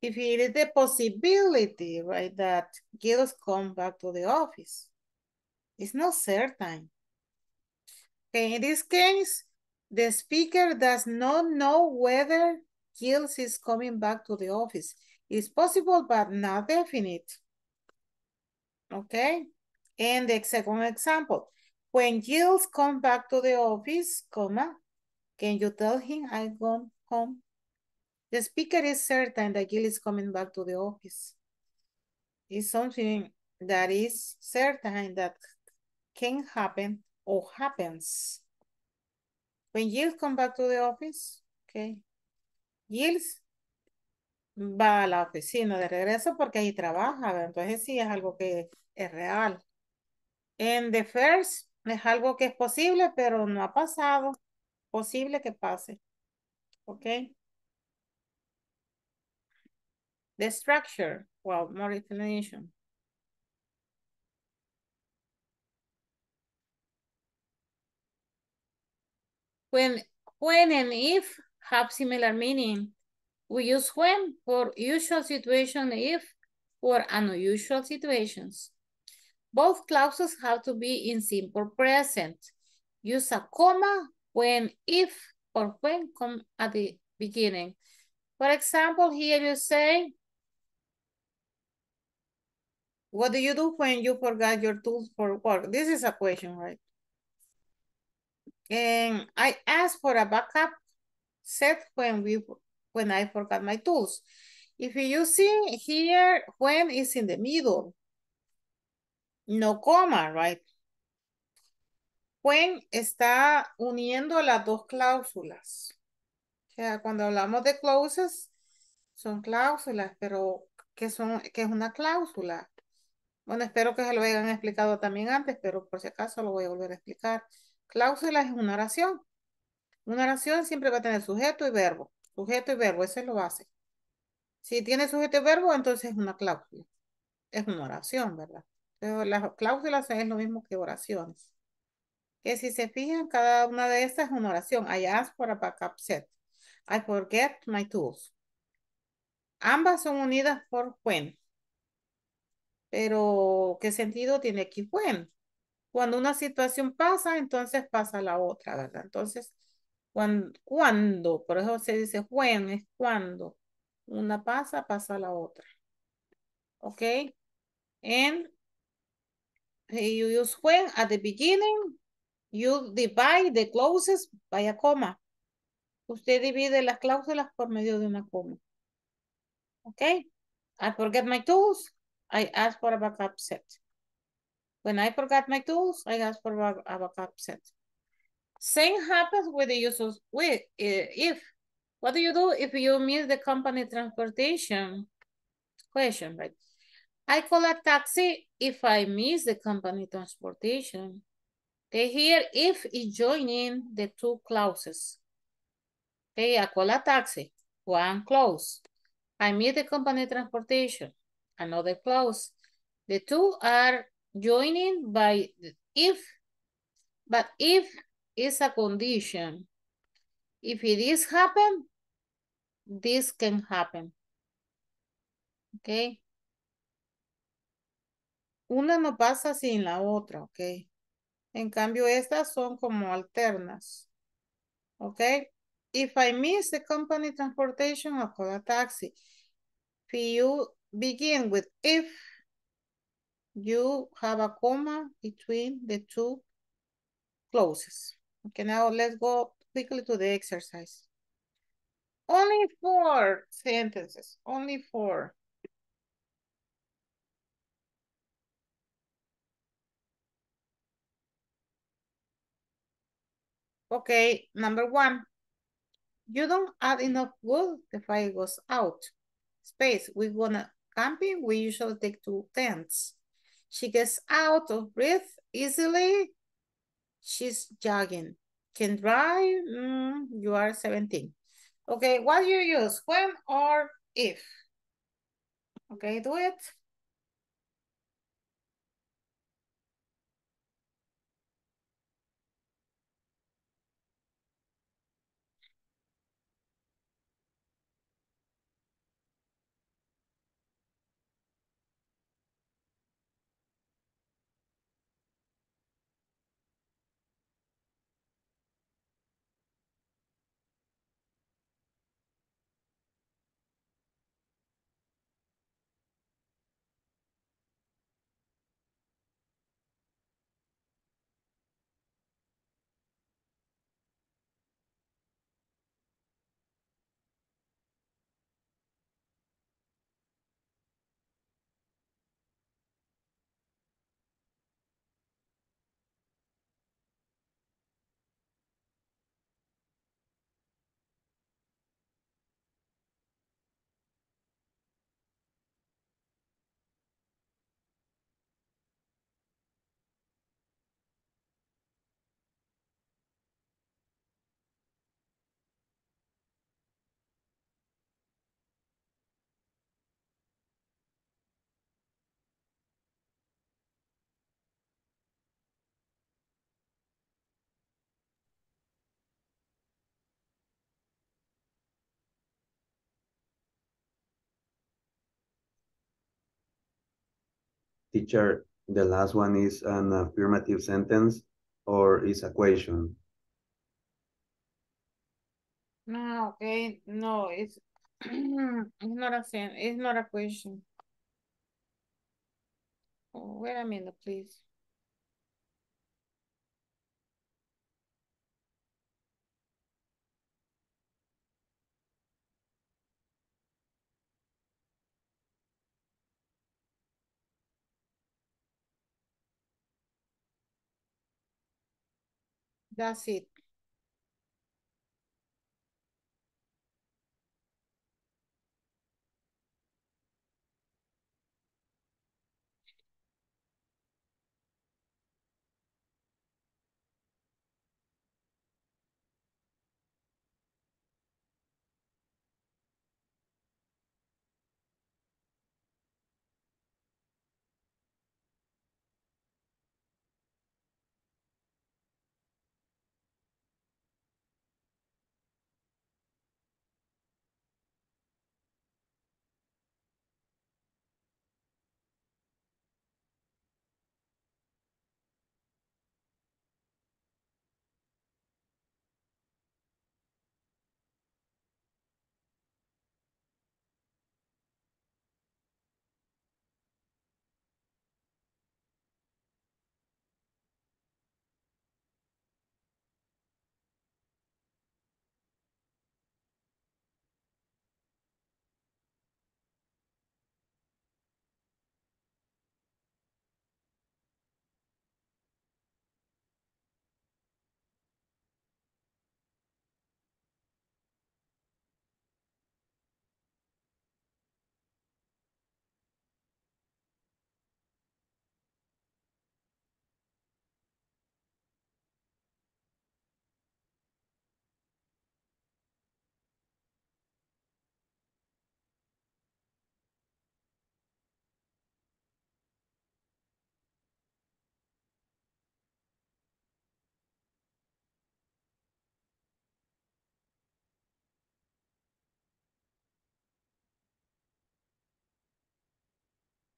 If it is the possibility, right, that Gil comes back to the office, it's not certain. Okay, in this case, the speaker does not know whether Gil is coming back to the office. It's possible, but not definite. Okay? And the second example. When Jill comes back to the office, comma, can you tell him I've gone home? The speaker is certain that Jill is coming back to the office. It's something that is certain that can happen or happens. When Jill comes back to the office, okay, Jill va a la oficina de regreso porque ahí trabaja, entonces sí es algo que es real. En the first es algo que es posible, pero no ha pasado. Posible que pase. Ok. The structure. Well, more explanation. When and if have similar meaning. We use when for usual situation, if for unusual situations. Both clauses have to be in simple present. Use a comma when, if, or when come at the beginning. For example, here you say, what do you do when you forgot your tools for work? This is a question, right? And I asked for a backup set when I forgot my tools. If you see here, when is in the middle. No coma, right? When está uniendo las dos cláusulas. O sea, cuando hablamos de clauses, son cláusulas, pero ¿qué es una cláusula? Bueno, espero que se lo hayan explicado también antes, pero por si acaso lo voy a volver a explicar. Cláusula es una oración. Una oración siempre va a tener sujeto y verbo. Sujeto y verbo, ese lo hace. Si tiene sujeto y verbo, entonces es una cláusula. Es una oración, ¿verdad? Entonces, las cláusulas es lo mismo que oraciones. Que si se fijan, cada una de estas es una oración. I ask for a backup set. I forget my tools. Ambas son unidas por when. Pero, ¿qué sentido tiene aquí when? Cuando una situación pasa, entonces pasa la otra, ¿verdad? Entonces, cuando, por eso se dice when, es cuando. Una pasa, pasa la otra. Ok. And you use when at the beginning. You divide the clauses by a comma. Usted divide las cláusulas por medio de una coma. Ok. I forget my tools. I ask for a backup set. When I forgot my tools, I ask for a backup set. Same happens with the use of if. What do you do if you miss the company transportation? Question, right? I call a taxi if I miss the company transportation. Okay, here if is joining the two clauses. Okay, I call a taxi, one clause. I miss the company transportation, another clause. The two are joining by if, but if is a condition. If it is happen, this can happen. Ok. Una no pasa sin la otra, ok. En cambio, estas son como alternas. Ok. If I miss the company transportation, I'll call a taxi. If you begin with if, you have a comma between the two clauses. Okay, now let's go quickly to the exercise. Only 4 sentences, only 4. Okay, number 1. You don't add enough wood, the fire goes out. Space, we're gonna camping, we usually take 2 tents. She gets out of breath easily. She's jogging. Can drive, you are 17. Okay, what do you use, when or if? Okay, do it. Teacher, the last one is an affirmative sentence or is a question? No, okay, no, it's, it's not a question. Oh, wait a minute, please. That's it.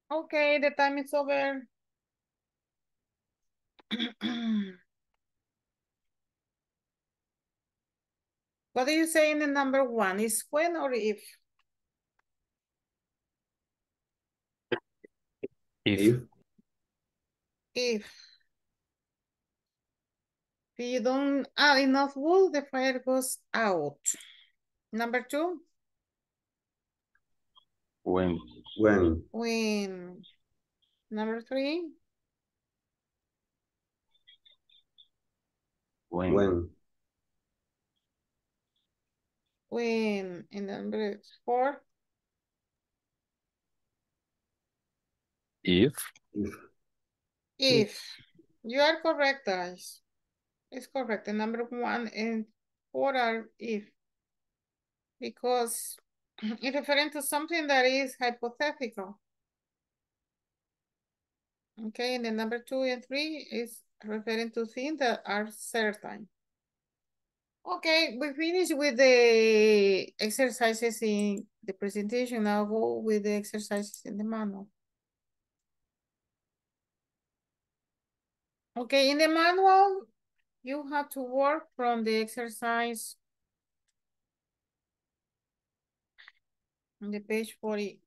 Okay, the time is over. What do you say in the number one? Is when or if? If you don't add enough wood, the fire goes out. Number two? When. Number three? When. And number four? If. You are correct, guys. It's correct. The number one and four are if. Because it's referring to something that is hypothetical. Okay, and then number two and three is referring to things that are certain. Okay, we finished with the exercises in the presentation. Now go with the exercises in the manual. Okay, in the manual, you have to work from the exercise on the page 48.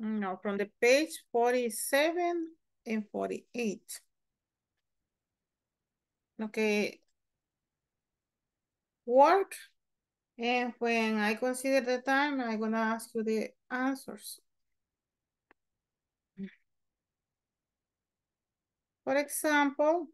No, from the page 47 and 48. Okay. Work. And when I consider the time, I'm going to ask you the answers. For example,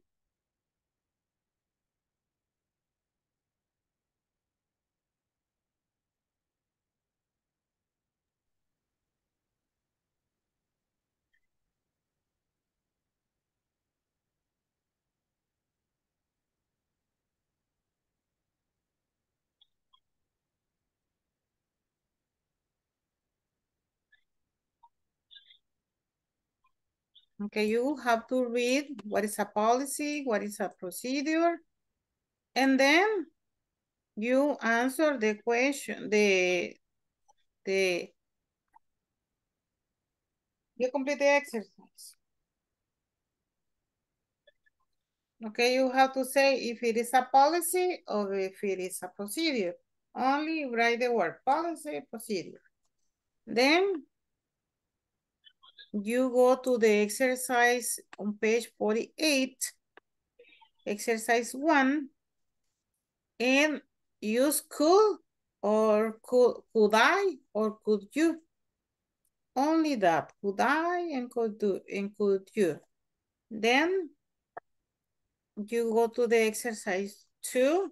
okay, you have to read what is a policy, what is a procedure, and then you answer the question, you complete the exercise. Okay, you have to say if it is a policy or if it is a procedure. Only write the word policy, procedure. Then you go to the exercise on page 48, exercise 1, and use could or could I or could you. Only that, could I and could do and could you. Then you go to the exercise 2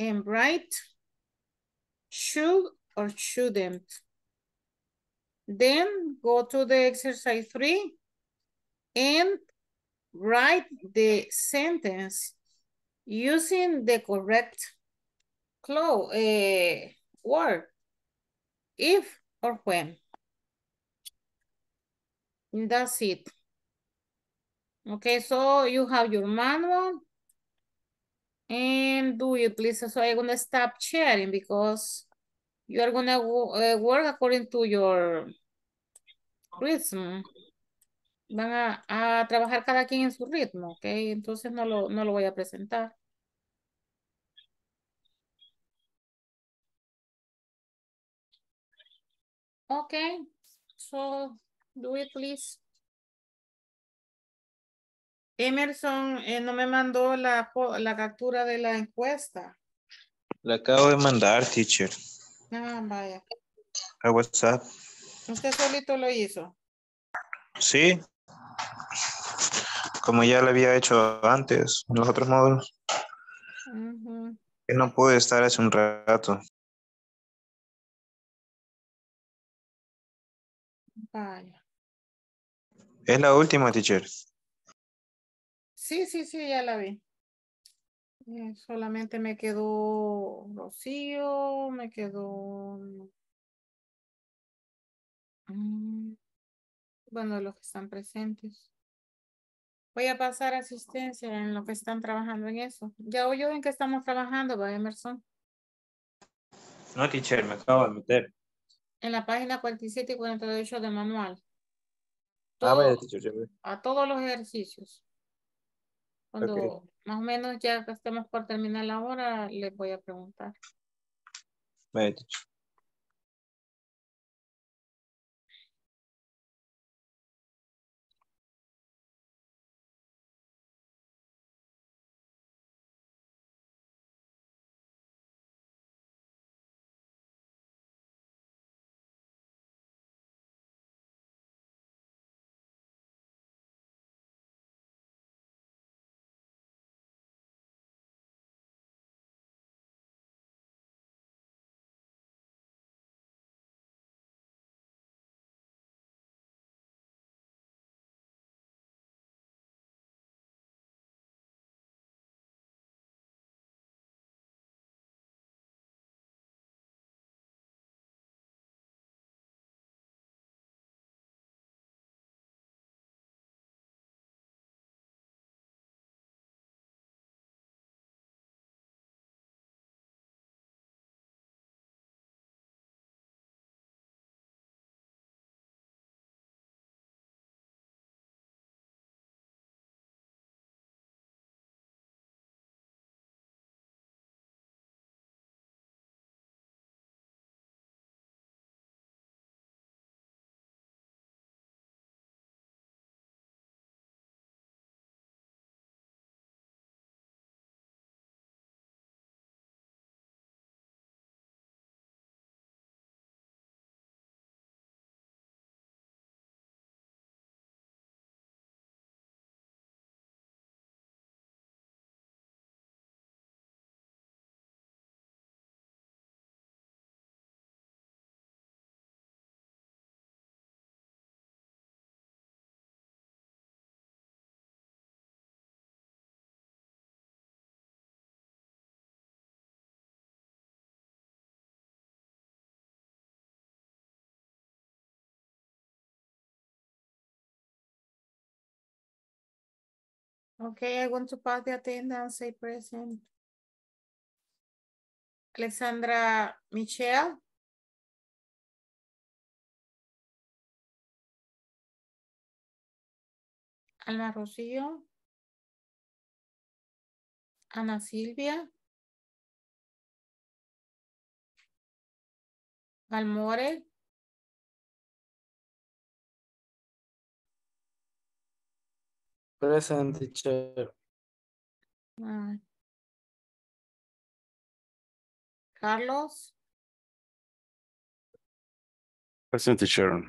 and write should or shouldn't. Then go to the exercise 3 and write the sentence using the correct word, if or when. And that's it. Okay, so you have your manual and do it, please. So I'm going to stop sharing because you are going to work according to your ritmo. Van a trabajar cada quien en su ritmo, ¿ok? Entonces no lo voy a presentar. Ok, so do it, please. Emerson no me mandó la captura de la encuesta. La acabo de mandar, teacher. Ah, vaya. A WhatsApp. ¿Usted solito lo hizo? Sí. Como ya lo había hecho antes, en los otros módulos. Uh-huh. Que no pude estar hace un rato. Vaya. ¿Es la última, teacher? Sí, ya la vi. Solamente me quedó Rocío, me quedó, bueno, los que están presentes. Voy a pasar asistencia en lo que están trabajando en eso. Ya oyó en qué estamos trabajando, ¿va, Emerson? No, teacher, me acabo de meter. En la página 47 y 48 del manual. Vaya, teacher. A todos los ejercicios. Cuando okay, más o menos ya estemos por terminar la hora, les voy a preguntar. Vaya, teacher. Okay, I want to pass the attendance, say present. Alexandra, Michelle. Alma, Rocío. Ana, Silvia. Valmore. Present, teacher. Carlos. Present, teacher.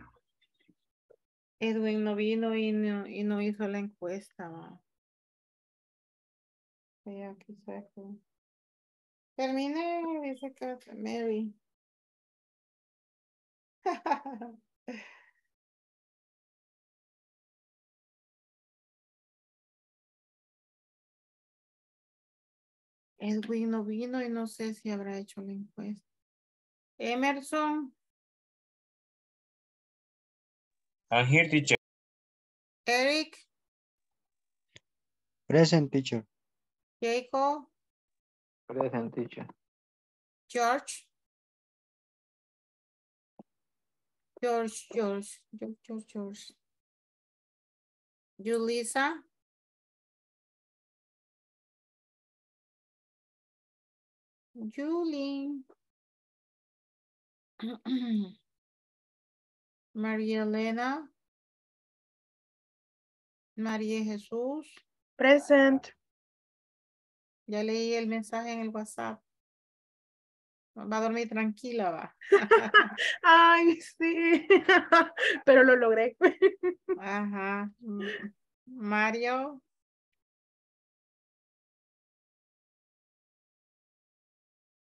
Edwin no vino y no hizo la encuesta. Ya, quizás. Terminé, dice que Mary. Edwin no vino y no sé si habrá hecho la encuesta. Emerson. I'm here, teacher. Eric. Present, teacher. Jacob. Present, teacher. George. Yulisa. Julie. Maria Elena. Maria Jesus. Present. Ya leí el mensaje en el WhatsApp. Va a dormir tranquila, va. Ay, sí. Pero lo logré. Ajá. Mario.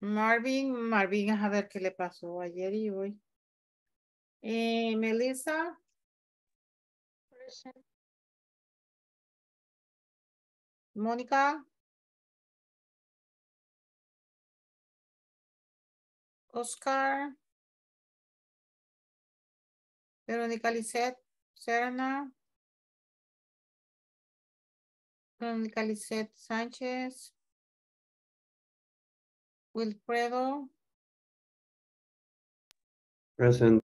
Marvin, a ver qué le pasó ayer y hoy. Melissa. Present. Monica. Oscar. Verónica Lisette. Serena. from Calicet Sánchez. Wilfredo. Present.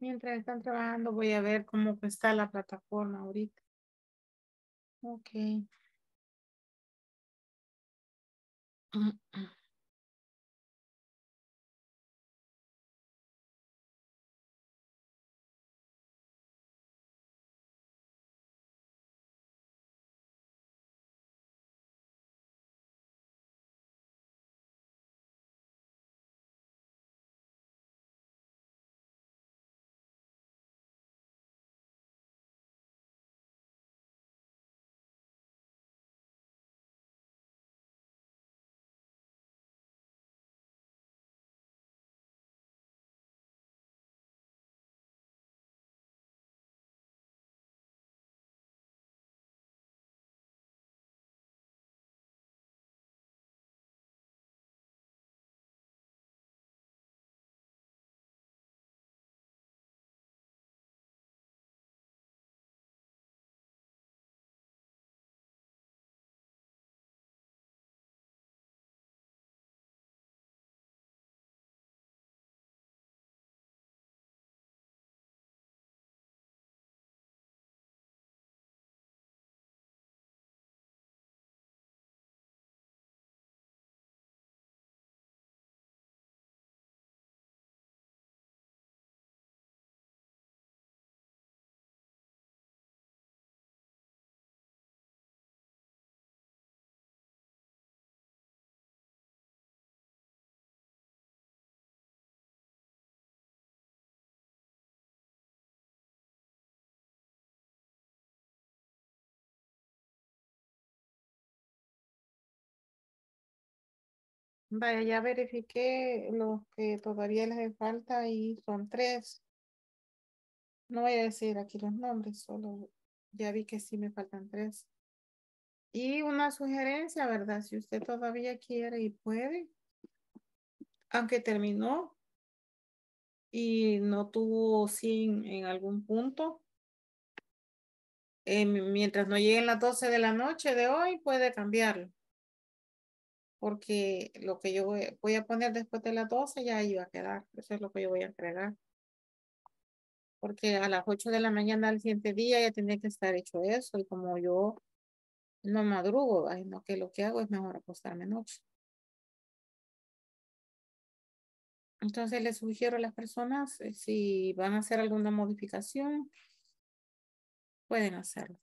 Mientras están trabajando, voy a ver cómo está la plataforma ahorita. Ok. Vaya, ya verifiqué los que todavía les falta y son 3. No voy a decir aquí los nombres, solo ya vi que sí me faltan 3. Y una sugerencia, ¿verdad? Si usted todavía quiere y puede, aunque terminó y no tuvo 100 en algún punto, mientras no lleguen las 12 de la noche de hoy, puede cambiarlo. Porque lo que yo voy a poner después de las 12 ya iba a quedar. Eso es lo que yo voy a entregar. Porque a las 8 de la mañana del siguiente día ya tenía que estar hecho eso. Y como yo no madrugo, sino que lo que hago es mejor acostarme noche. Entonces les sugiero a las personas, si van a hacer alguna modificación, pueden hacerlo.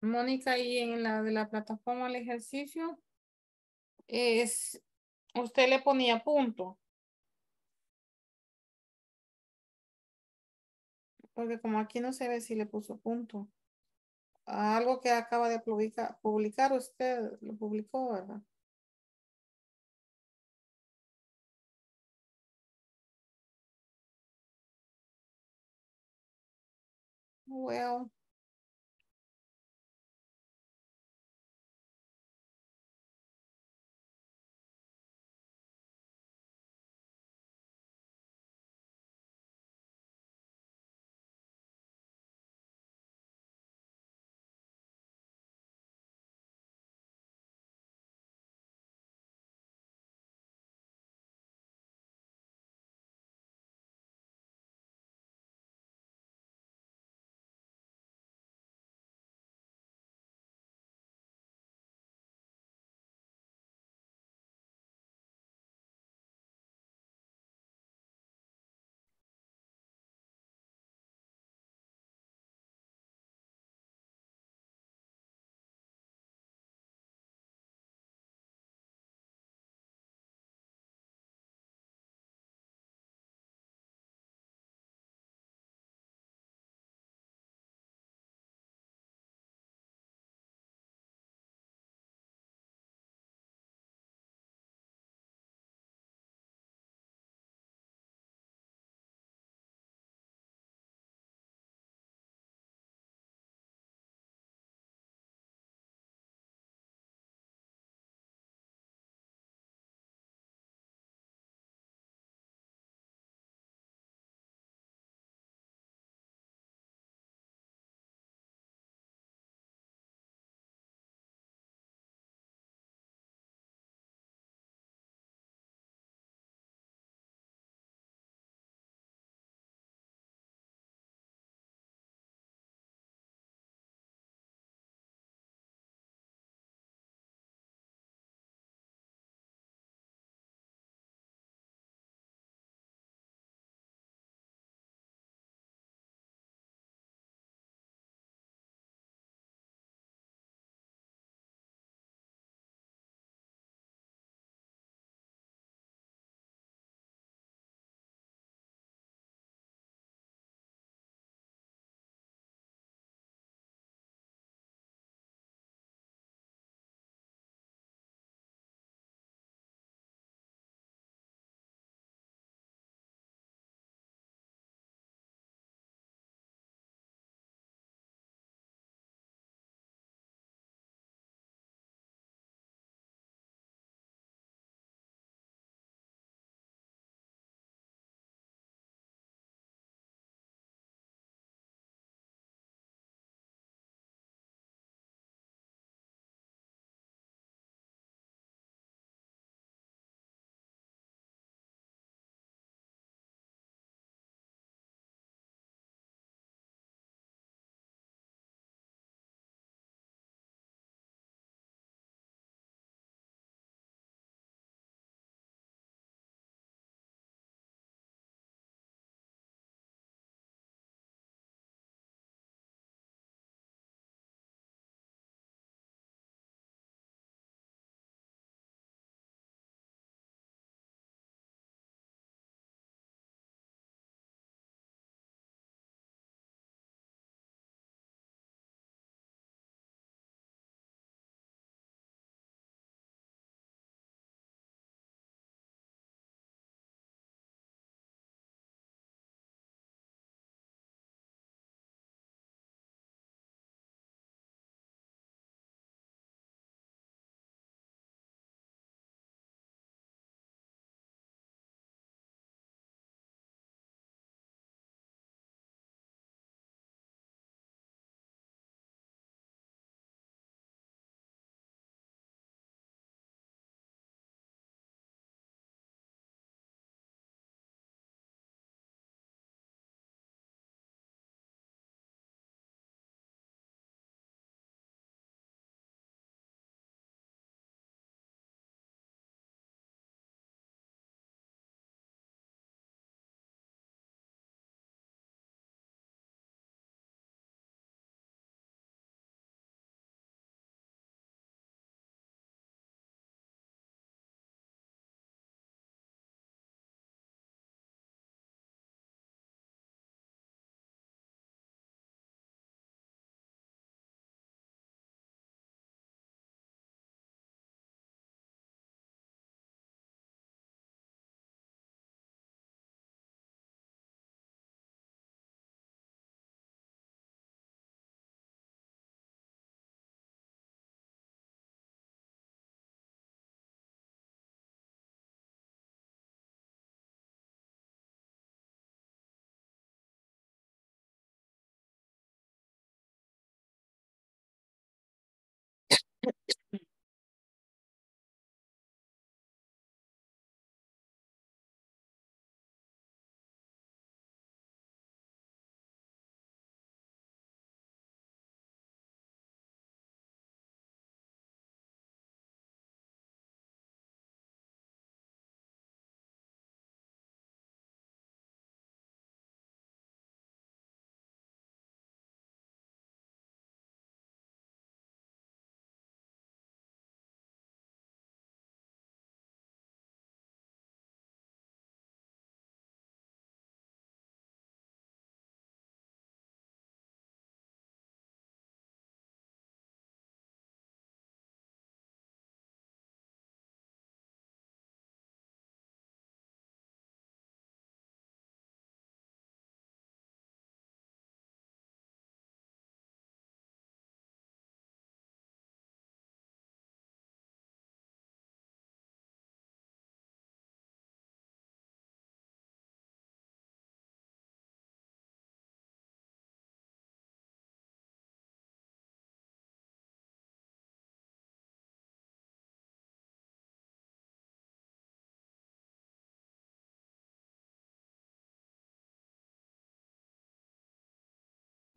Mónica, ahí en la de la plataforma del ejercicio, es, usted le ponía punto. Porque como aquí no se ve si le puso punto. Algo que acaba de publicar usted, lo publicó, ¿verdad? Well.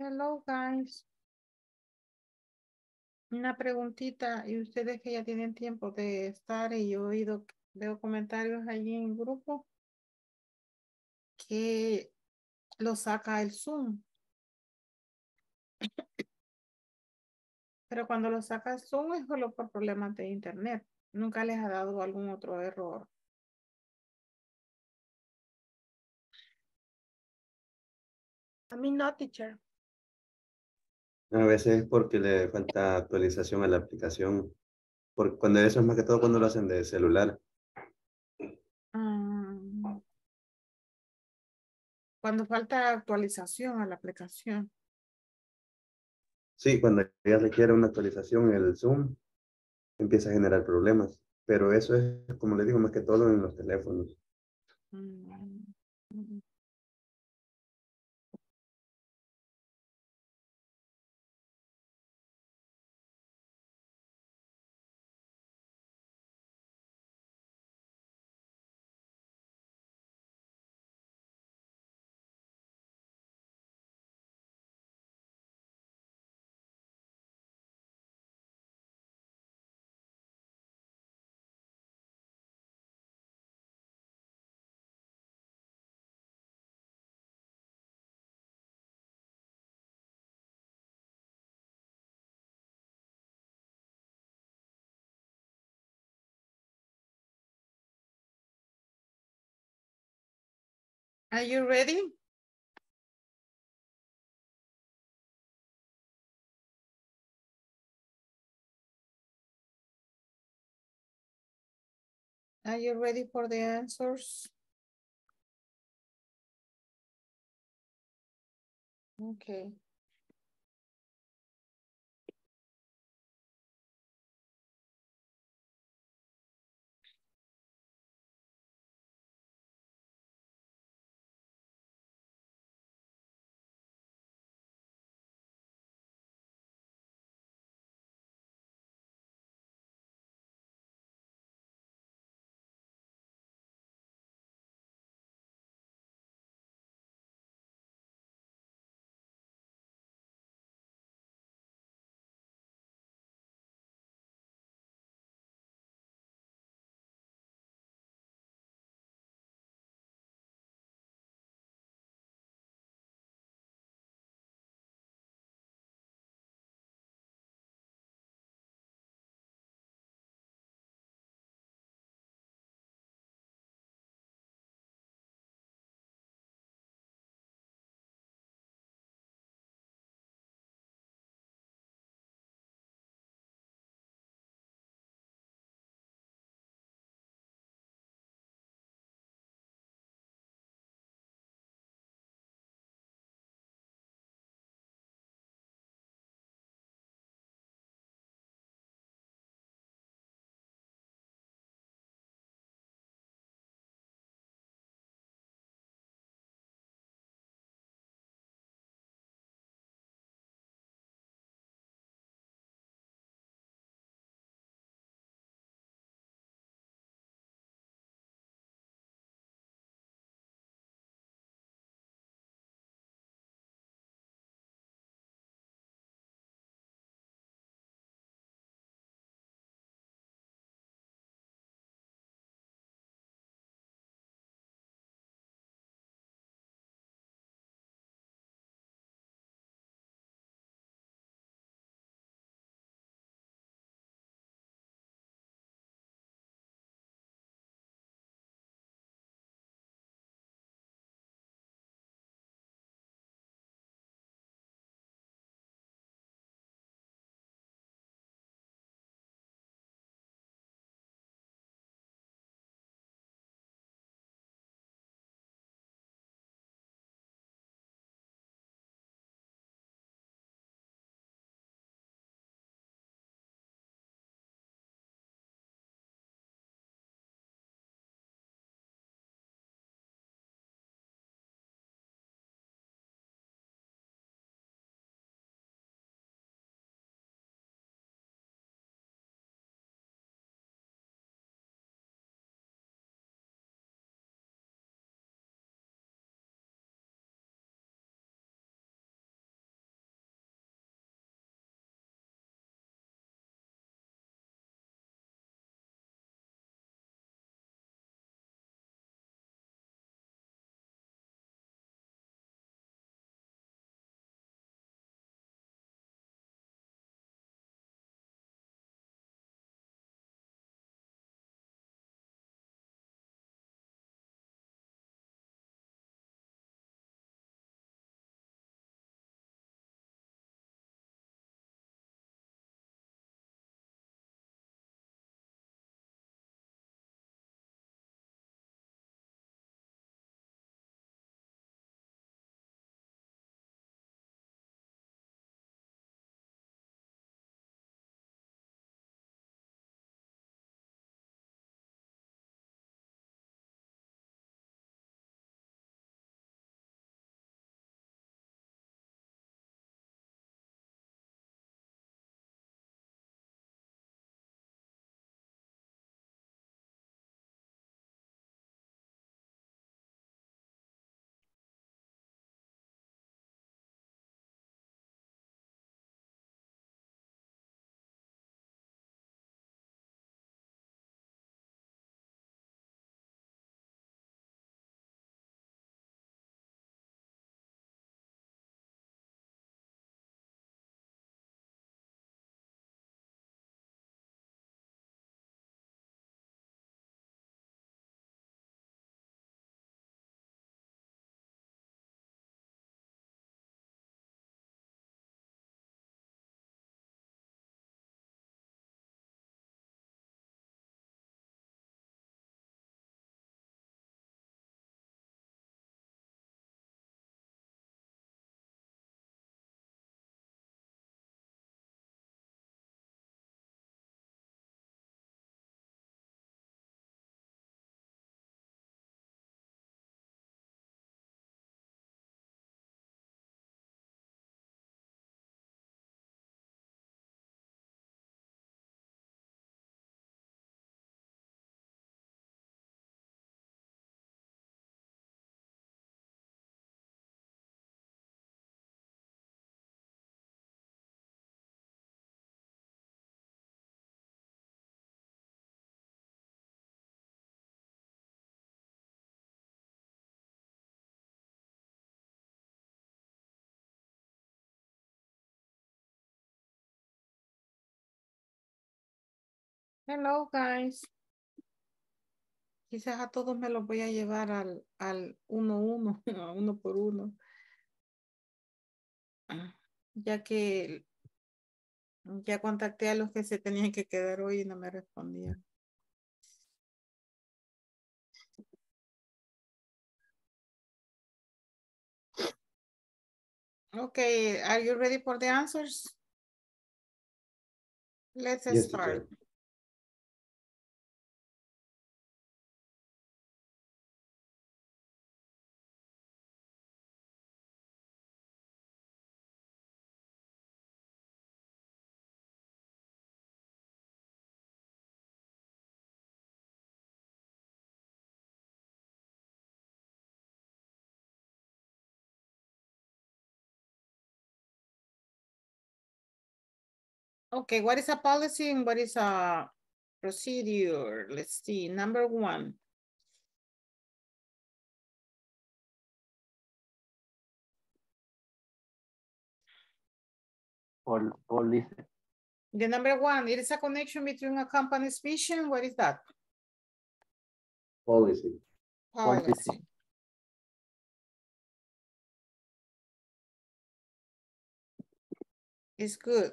Hello, guys. Una preguntita, y ustedes que ya tienen tiempo de estar, y yo he oído, veo comentarios allí en grupo que lo saca el Zoom. Pero cuando lo saca el Zoom es solo por problemas de internet. ¿Nunca les ha dado algún otro error? A mí no, teacher. A veces es porque le falta actualización a la aplicación. Porque cuando eso es más que todo cuando lo hacen de celular. Cuando falta actualización a la aplicación. Sí, cuando ya requiere una actualización, el Zoom empieza a generar problemas. Pero eso es, como le digo, más que todo en los teléfonos. Are you ready? Are you ready for the answers? Okay. Hello, guys. Quizás a todos me los voy a llevar al 1-1, a 1 por 1. Ya que ya contacté a los que se tenían que quedar hoy y no me respondían. Okay, are you ready for the answers? Let's start. Teacher. Okay, what is a policy and what is a procedure? Let's see, number 1. Policy. The number 1, it is a connection between a company's vision. What is that? Policy. Policy. It's good.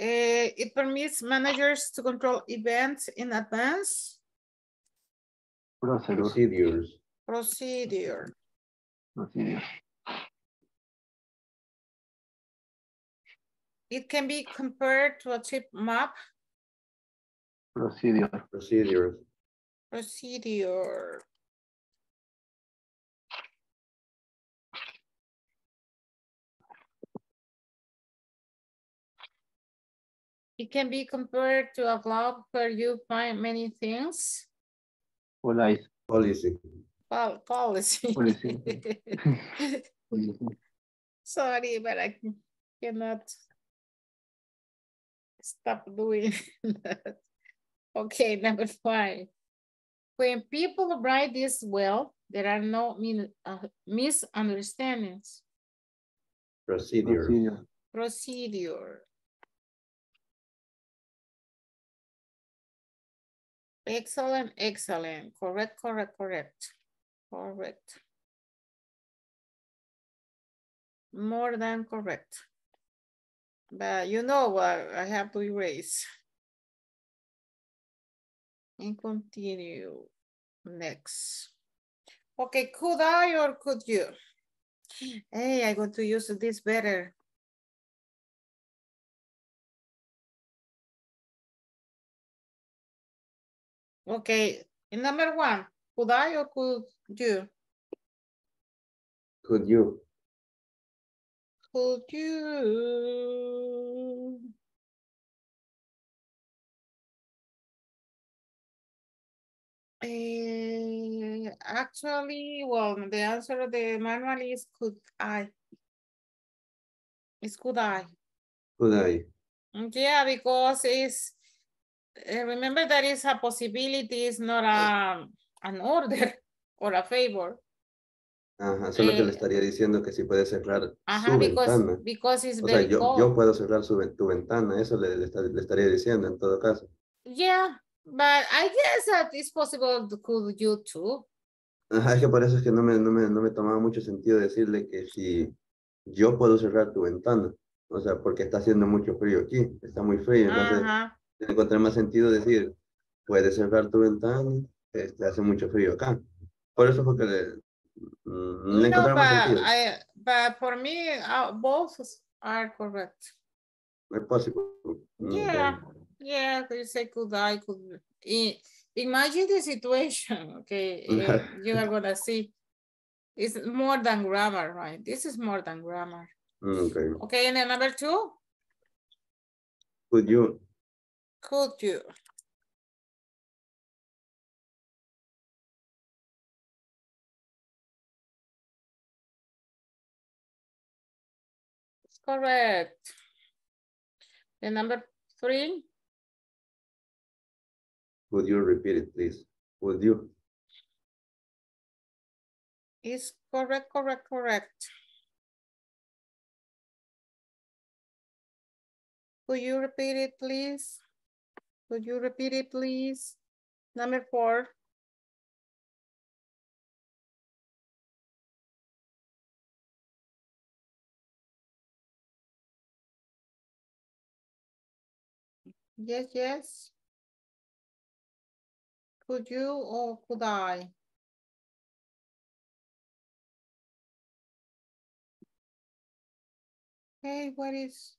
It permits managers to control events in advance. Procedure. It can be compared to a trip map. Procedure. It can be compared to a blog where you find many things. Policy. Sorry, but I cannot stop doing that. Okay, number 5. When people write this well, there are no misunderstandings. Procedure. Excellent. Correct. More than correct. But you know what I have to erase. And continue. Next. Okay, could I or could you? Hey, I'm going to use this better. Okay, in number 1, could I or could you? Could you? Actually, well, the answer of the manual is could I. Could I? Yeah, because it's, remember that is a possibility, it's not an order or a favor. Ajá, solo que le estaría diciendo que si puede cerrar su ventana. Because o sea, yo puedo cerrar tu ventana, eso le estaría diciendo en todo caso. Yeah, but I guess that it's possible could you too. Ajá, es que por eso es que no me tomaba mucho sentido decirle que si yo puedo cerrar tu ventana. O sea, porque está haciendo mucho frío aquí, está muy frío, entonces... Ajá. Encontrar más sentido decir, puedes cerrar tu ventana, hace mucho frío acá. Por eso fue que le encontré más sentido. But for me, both are correct. It's possible. Yeah, yeah, you say could I, could I. Imagine the situation, okay, you are going to see. It's more than grammar, right? This is more than grammar. Okay. Okay, and then number 2? Could you? It's correct. The number 3. Could you repeat it, please? Could you? It's correct. Could you repeat it, please? Could you repeat it, please? Number 4. Yes, yes. Could you or could I? Okay, what is?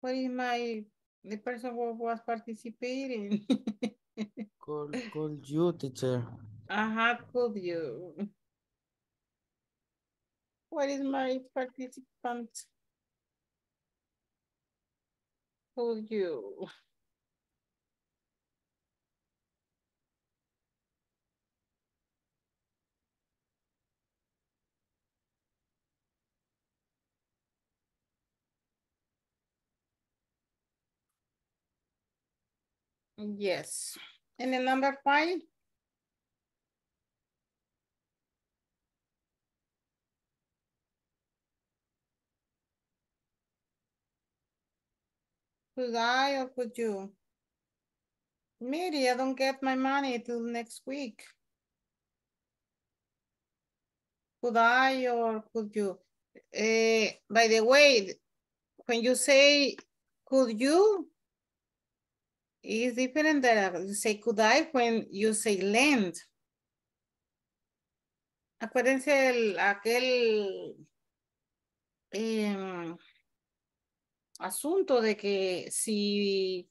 What is the person who was participating? Could you, teacher? Could you? What is my participant? Could you? Yes. And the number 5? Could I or could you? Maybe I don't get my money till next week. Could I or could you? By the way, when you say could you, it's different than you say could I when you say lend. Acuérdense aquel asunto de que si,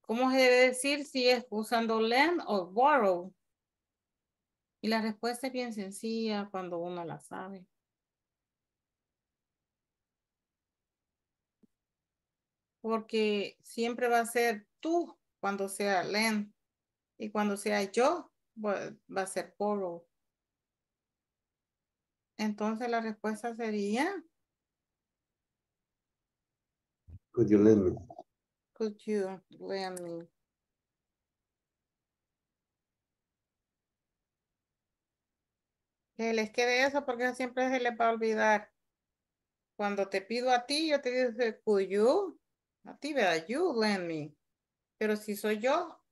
¿cómo se debe decir si es usando lend o borrow? Y la respuesta es bien sencilla cuando uno la sabe. Porque siempre va a ser tú cuando sea lend y cuando sea yo va a ser borrow. Entonces la respuesta sería could you lend me? Could you lend me? Que les quede eso porque siempre se les va a olvidar. Cuando te pido a ti, yo te digo could you? A ti, ¿verdad? You lend me. Pero si soy yo,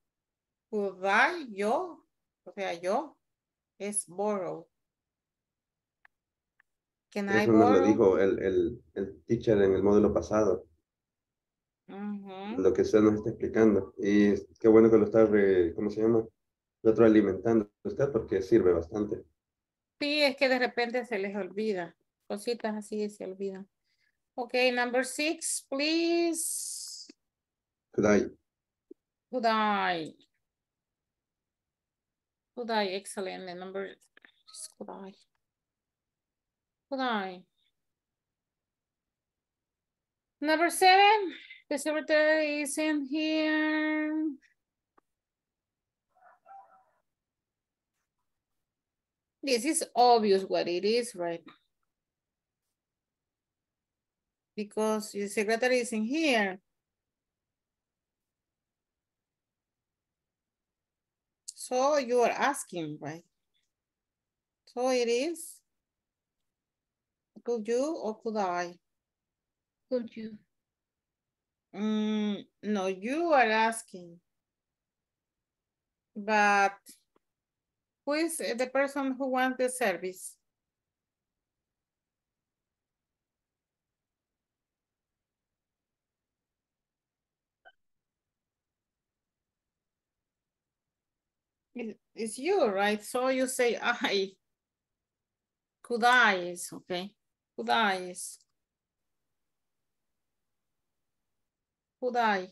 could I, yo, o sea, yo, es borrow. Can I borrow? Eso me lo dijo el teacher en el módulo pasado. Lo que usted nos está explicando. Y qué bueno que lo está, ¿cómo se llama? Lo está alimentando usted porque sirve bastante. Sí, es que de repente se les olvida. Cositas así se olvidan. Ok, number 6, please. Could I? Could I? Could I? Excellent. And number, could I? Could I? Number 7. The secretary is in here. This is obvious what it is, right? Because the secretary is in here. So you are asking, right? So it is, could you or could I? Could you? No, you are asking, but who is the person who wants the service? It's you, right? So you say, I, could I, okay, could I. Could I?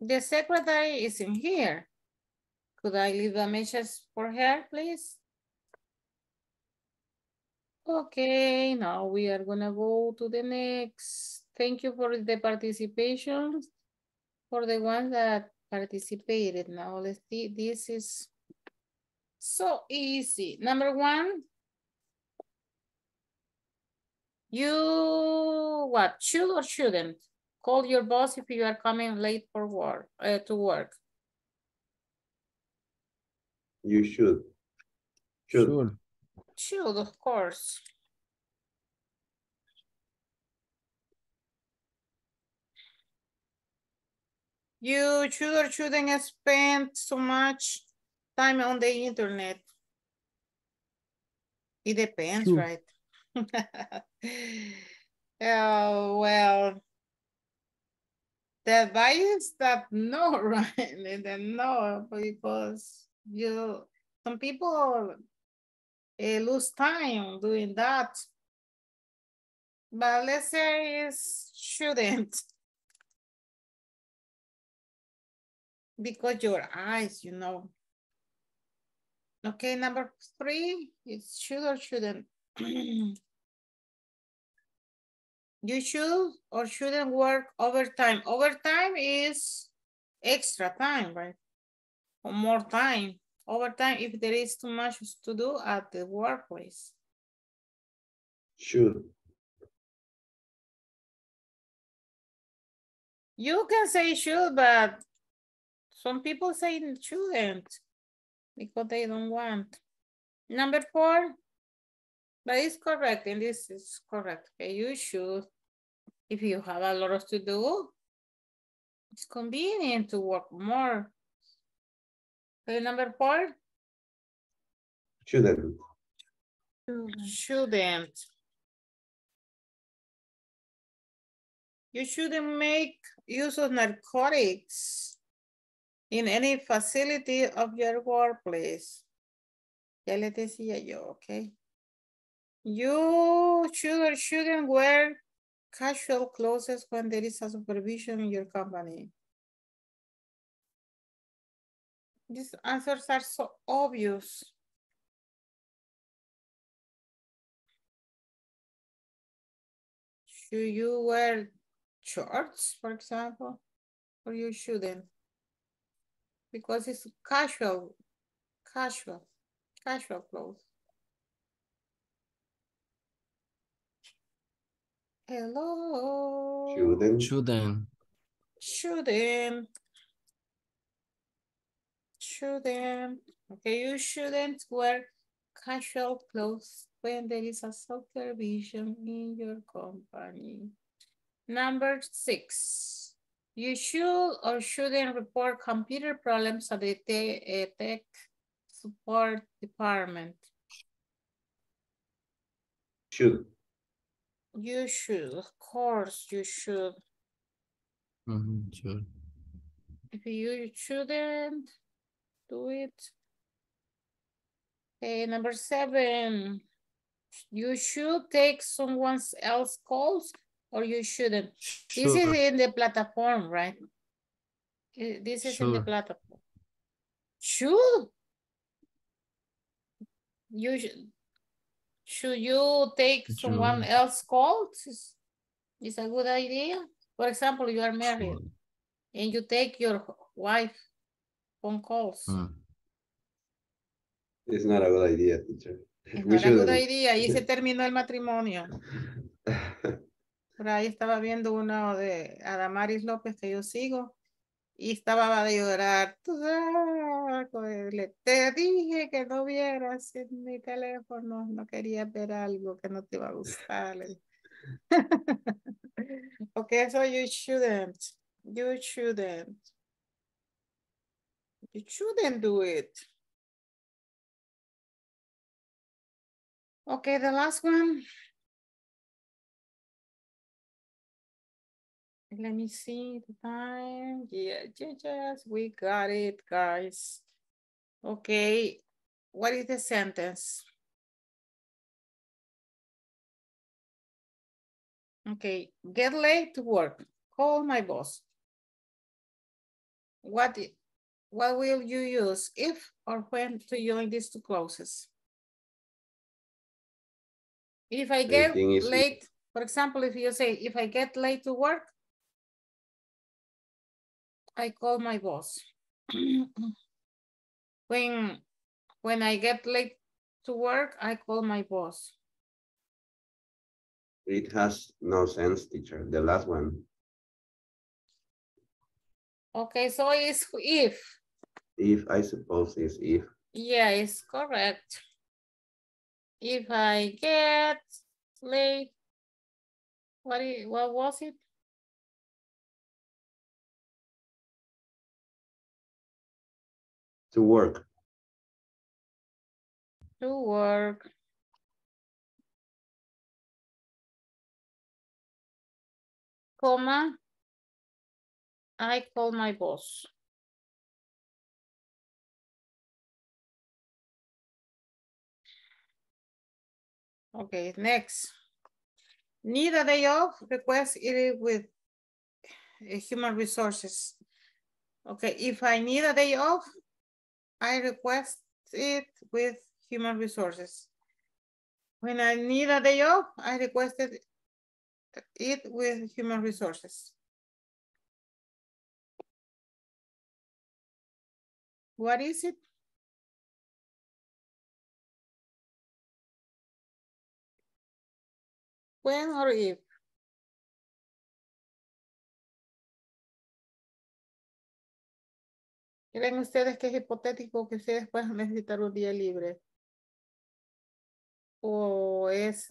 The secretary is in here. Could I leave a message for her, please? Okay, now we are gonna go to the next. Thank you for the participation. For the ones that participated. Now let's see, this is so easy. Number 1. You what, should or shouldn't call your boss if you are coming late for work, to work? You should. Should. Sure. Should, of course. You should or shouldn't spend so much time on the internet. It depends, sure. Right? Oh, well, the advice is that no, right? That no, because you, some people lose time doing that. But let's say it shouldn't. Because your eyes, you know. Okay, number 3, it should or shouldn't. You should or shouldn't work overtime. Overtime is extra time, right? Or more time. Overtime if there is too much to do at the workplace. Should. You can say should, but some people say shouldn't because they don't want. Number 4, but it's correct, and this is correct. Okay, you should, if you have a lot to do, it's convenient to work more. Okay, number 4? Shouldn't. Shouldn't. You shouldn't make use of narcotics in any facility of your workplace. Ya les decía yo, okay. You should or shouldn't wear casual clothes when there is a supervision in your company. These answers are so obvious. Should you wear shorts, for example, or you shouldn't? Because it's casual clothes. Hello. Shouldn't. Okay, you shouldn't wear casual clothes when there is a supervision in your company. Number 6. You should or shouldn't report computer problems at the tech support department. Should. You should, of course, you should. Sure. If you shouldn't do it. Okay, number 7. You should take someone else's calls. Or you shouldn't. Sure. This is in the platform, right? This is sure. In the platform. Should you take sure. Someone else's call? It's a good idea. For example, you are married sure. And you take your wife phone calls. It's not a good idea, teacher. It's not a good idea. Ahí se terminó el matrimonio. Por ahí estaba viendo uno de Adamaris López que yo sigo y estaba de llorar. Te dije que no vieras en mi teléfono, no quería ver algo que no te iba a gustar. Okay, so you shouldn't. You shouldn't. You shouldn't do it. Okay, the last one. Let me see the time. Yes, we got it, guys. Okay, what is the sentence? Okay, get late to work. Call my boss. What will you use if or when to join these two clauses? If I get late, for example, if you say, if I get late to work, I call my boss. When I get late to work, I call my boss. It has no sense, teacher, the last one. Okay, so it's if. If, I suppose it's if. Yeah, it's correct. If I get late, what was it? To work. To work. Comma, I call my boss. Okay, next. Need a day off, request it with human resources. Okay, if I need a day off, I request it with human resources. When I need a day off, I requested it with human resources. What is it? When or if? ¿Creen ustedes que es hipotético que ustedes puedan necesitar un día libre? ¿O es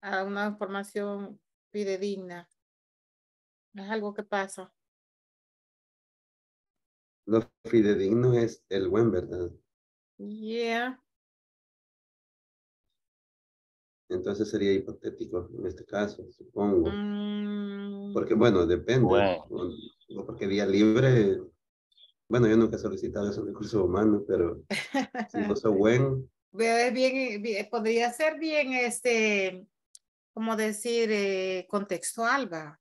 a una información fidedigna? ¿Es algo que pasa? Lo fidedigno es el buen, ¿verdad? Yeah. Entonces sería hipotético en este caso, supongo. Porque bueno, depende. Bueno. Porque día libre, bueno, yo nunca he solicitado esos recursos humanos, pero si no soy buen. Es bien, podría ser bien, como decir, contextual, va.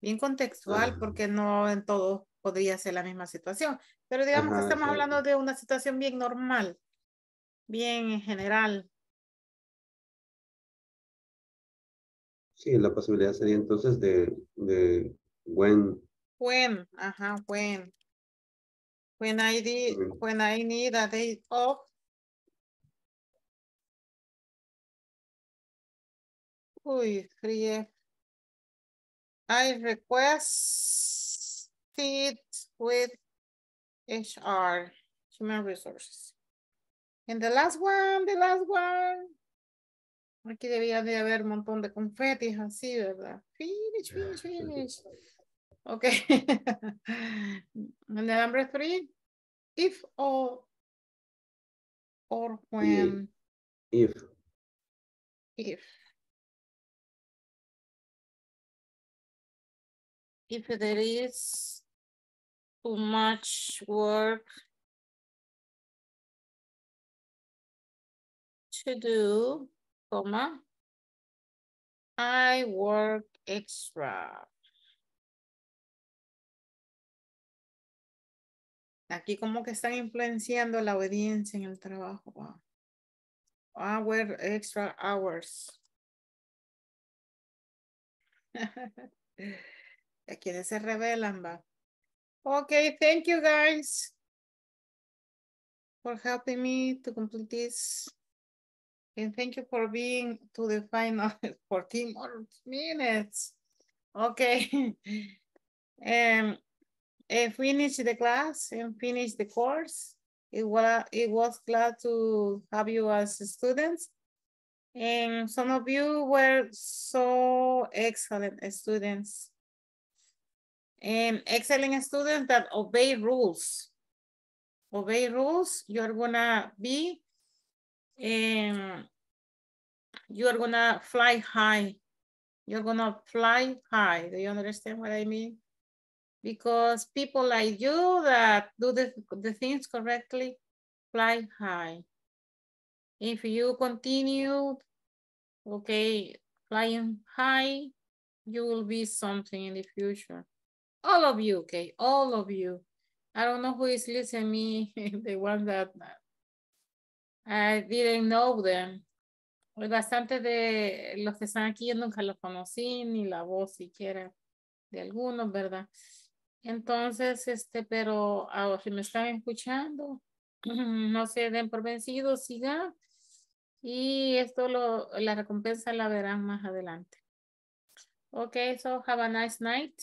Bien contextual, ajá, porque no en todos podría ser la misma situación. Pero digamos, ajá, que estamos, ajá, hablando de una situación bien normal, bien en general. Sí, la posibilidad sería entonces de when. When, ajá, when. When I need a day off. Uy, fríe. I request it with HR, human resources. And the last one. Aquí debía de haber un montón de confetis así, ¿verdad? Finish. Ok. And the number 3. If or when. If there is too much work to do, I work extra. Aquí como que están influenciando la obediencia en el trabajo. Wow. I work extra hours. ¿A quienes se rebelan, va? Okay, thank you guys for helping me to complete this. And thank you for being to the final 14 more minutes. Okay. Finish the class and finish the course. It was glad to have you as students. And some of you were so excellent students. And excellent students that obey rules. Obey rules, you're gonna be you're gonna fly high. You're gonna fly high. Do you understand what I mean? Because people like you that do the things correctly fly high. If you continue, okay, flying high, you will be something in the future. All of you, okay, all of you. I don't know who is listening to me, the one that I didn't know them. Bastante de los que están aquí yo nunca los conocí, ni la voz siquiera de algunos, ¿verdad? Entonces, pero si me están escuchando, no se den por vencidos, sigan. Y esto, la recompensa la verán más adelante. Okay, so have a nice night.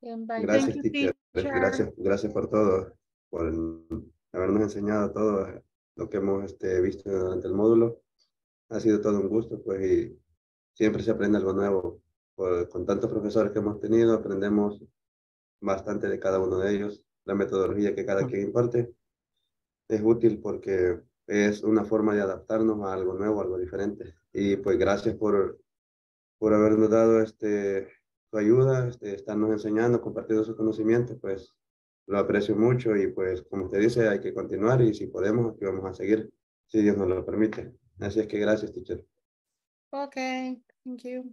Gracias, teacher. Gracias por todo. Por habernos enseñado todo lo que hemos visto durante el módulo. Ha sido todo un gusto, pues, y siempre se aprende algo nuevo. Con tantos profesores que hemos tenido, aprendemos bastante de cada uno de ellos. La metodología que cada quien imparte es útil porque es una forma de adaptarnos a algo nuevo, algo diferente. Y pues gracias por habernos dado tu ayuda, estarnos enseñando, compartiendo sus conocimientos, pues lo aprecio mucho. Y pues como usted dice, hay que continuar, y si podemos, aquí vamos a seguir, si Dios nos lo permite. Así es que gracias, teacher. Ok, thank you.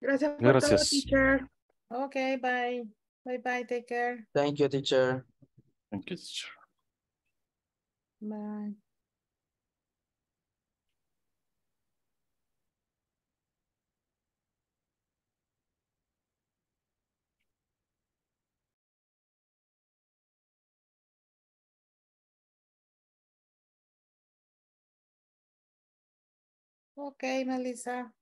Gracias por todo, teacher. Ok, bye. Bye bye, take care. Thank you, teacher. Thank you, teacher. Bye. Okay, Melissa.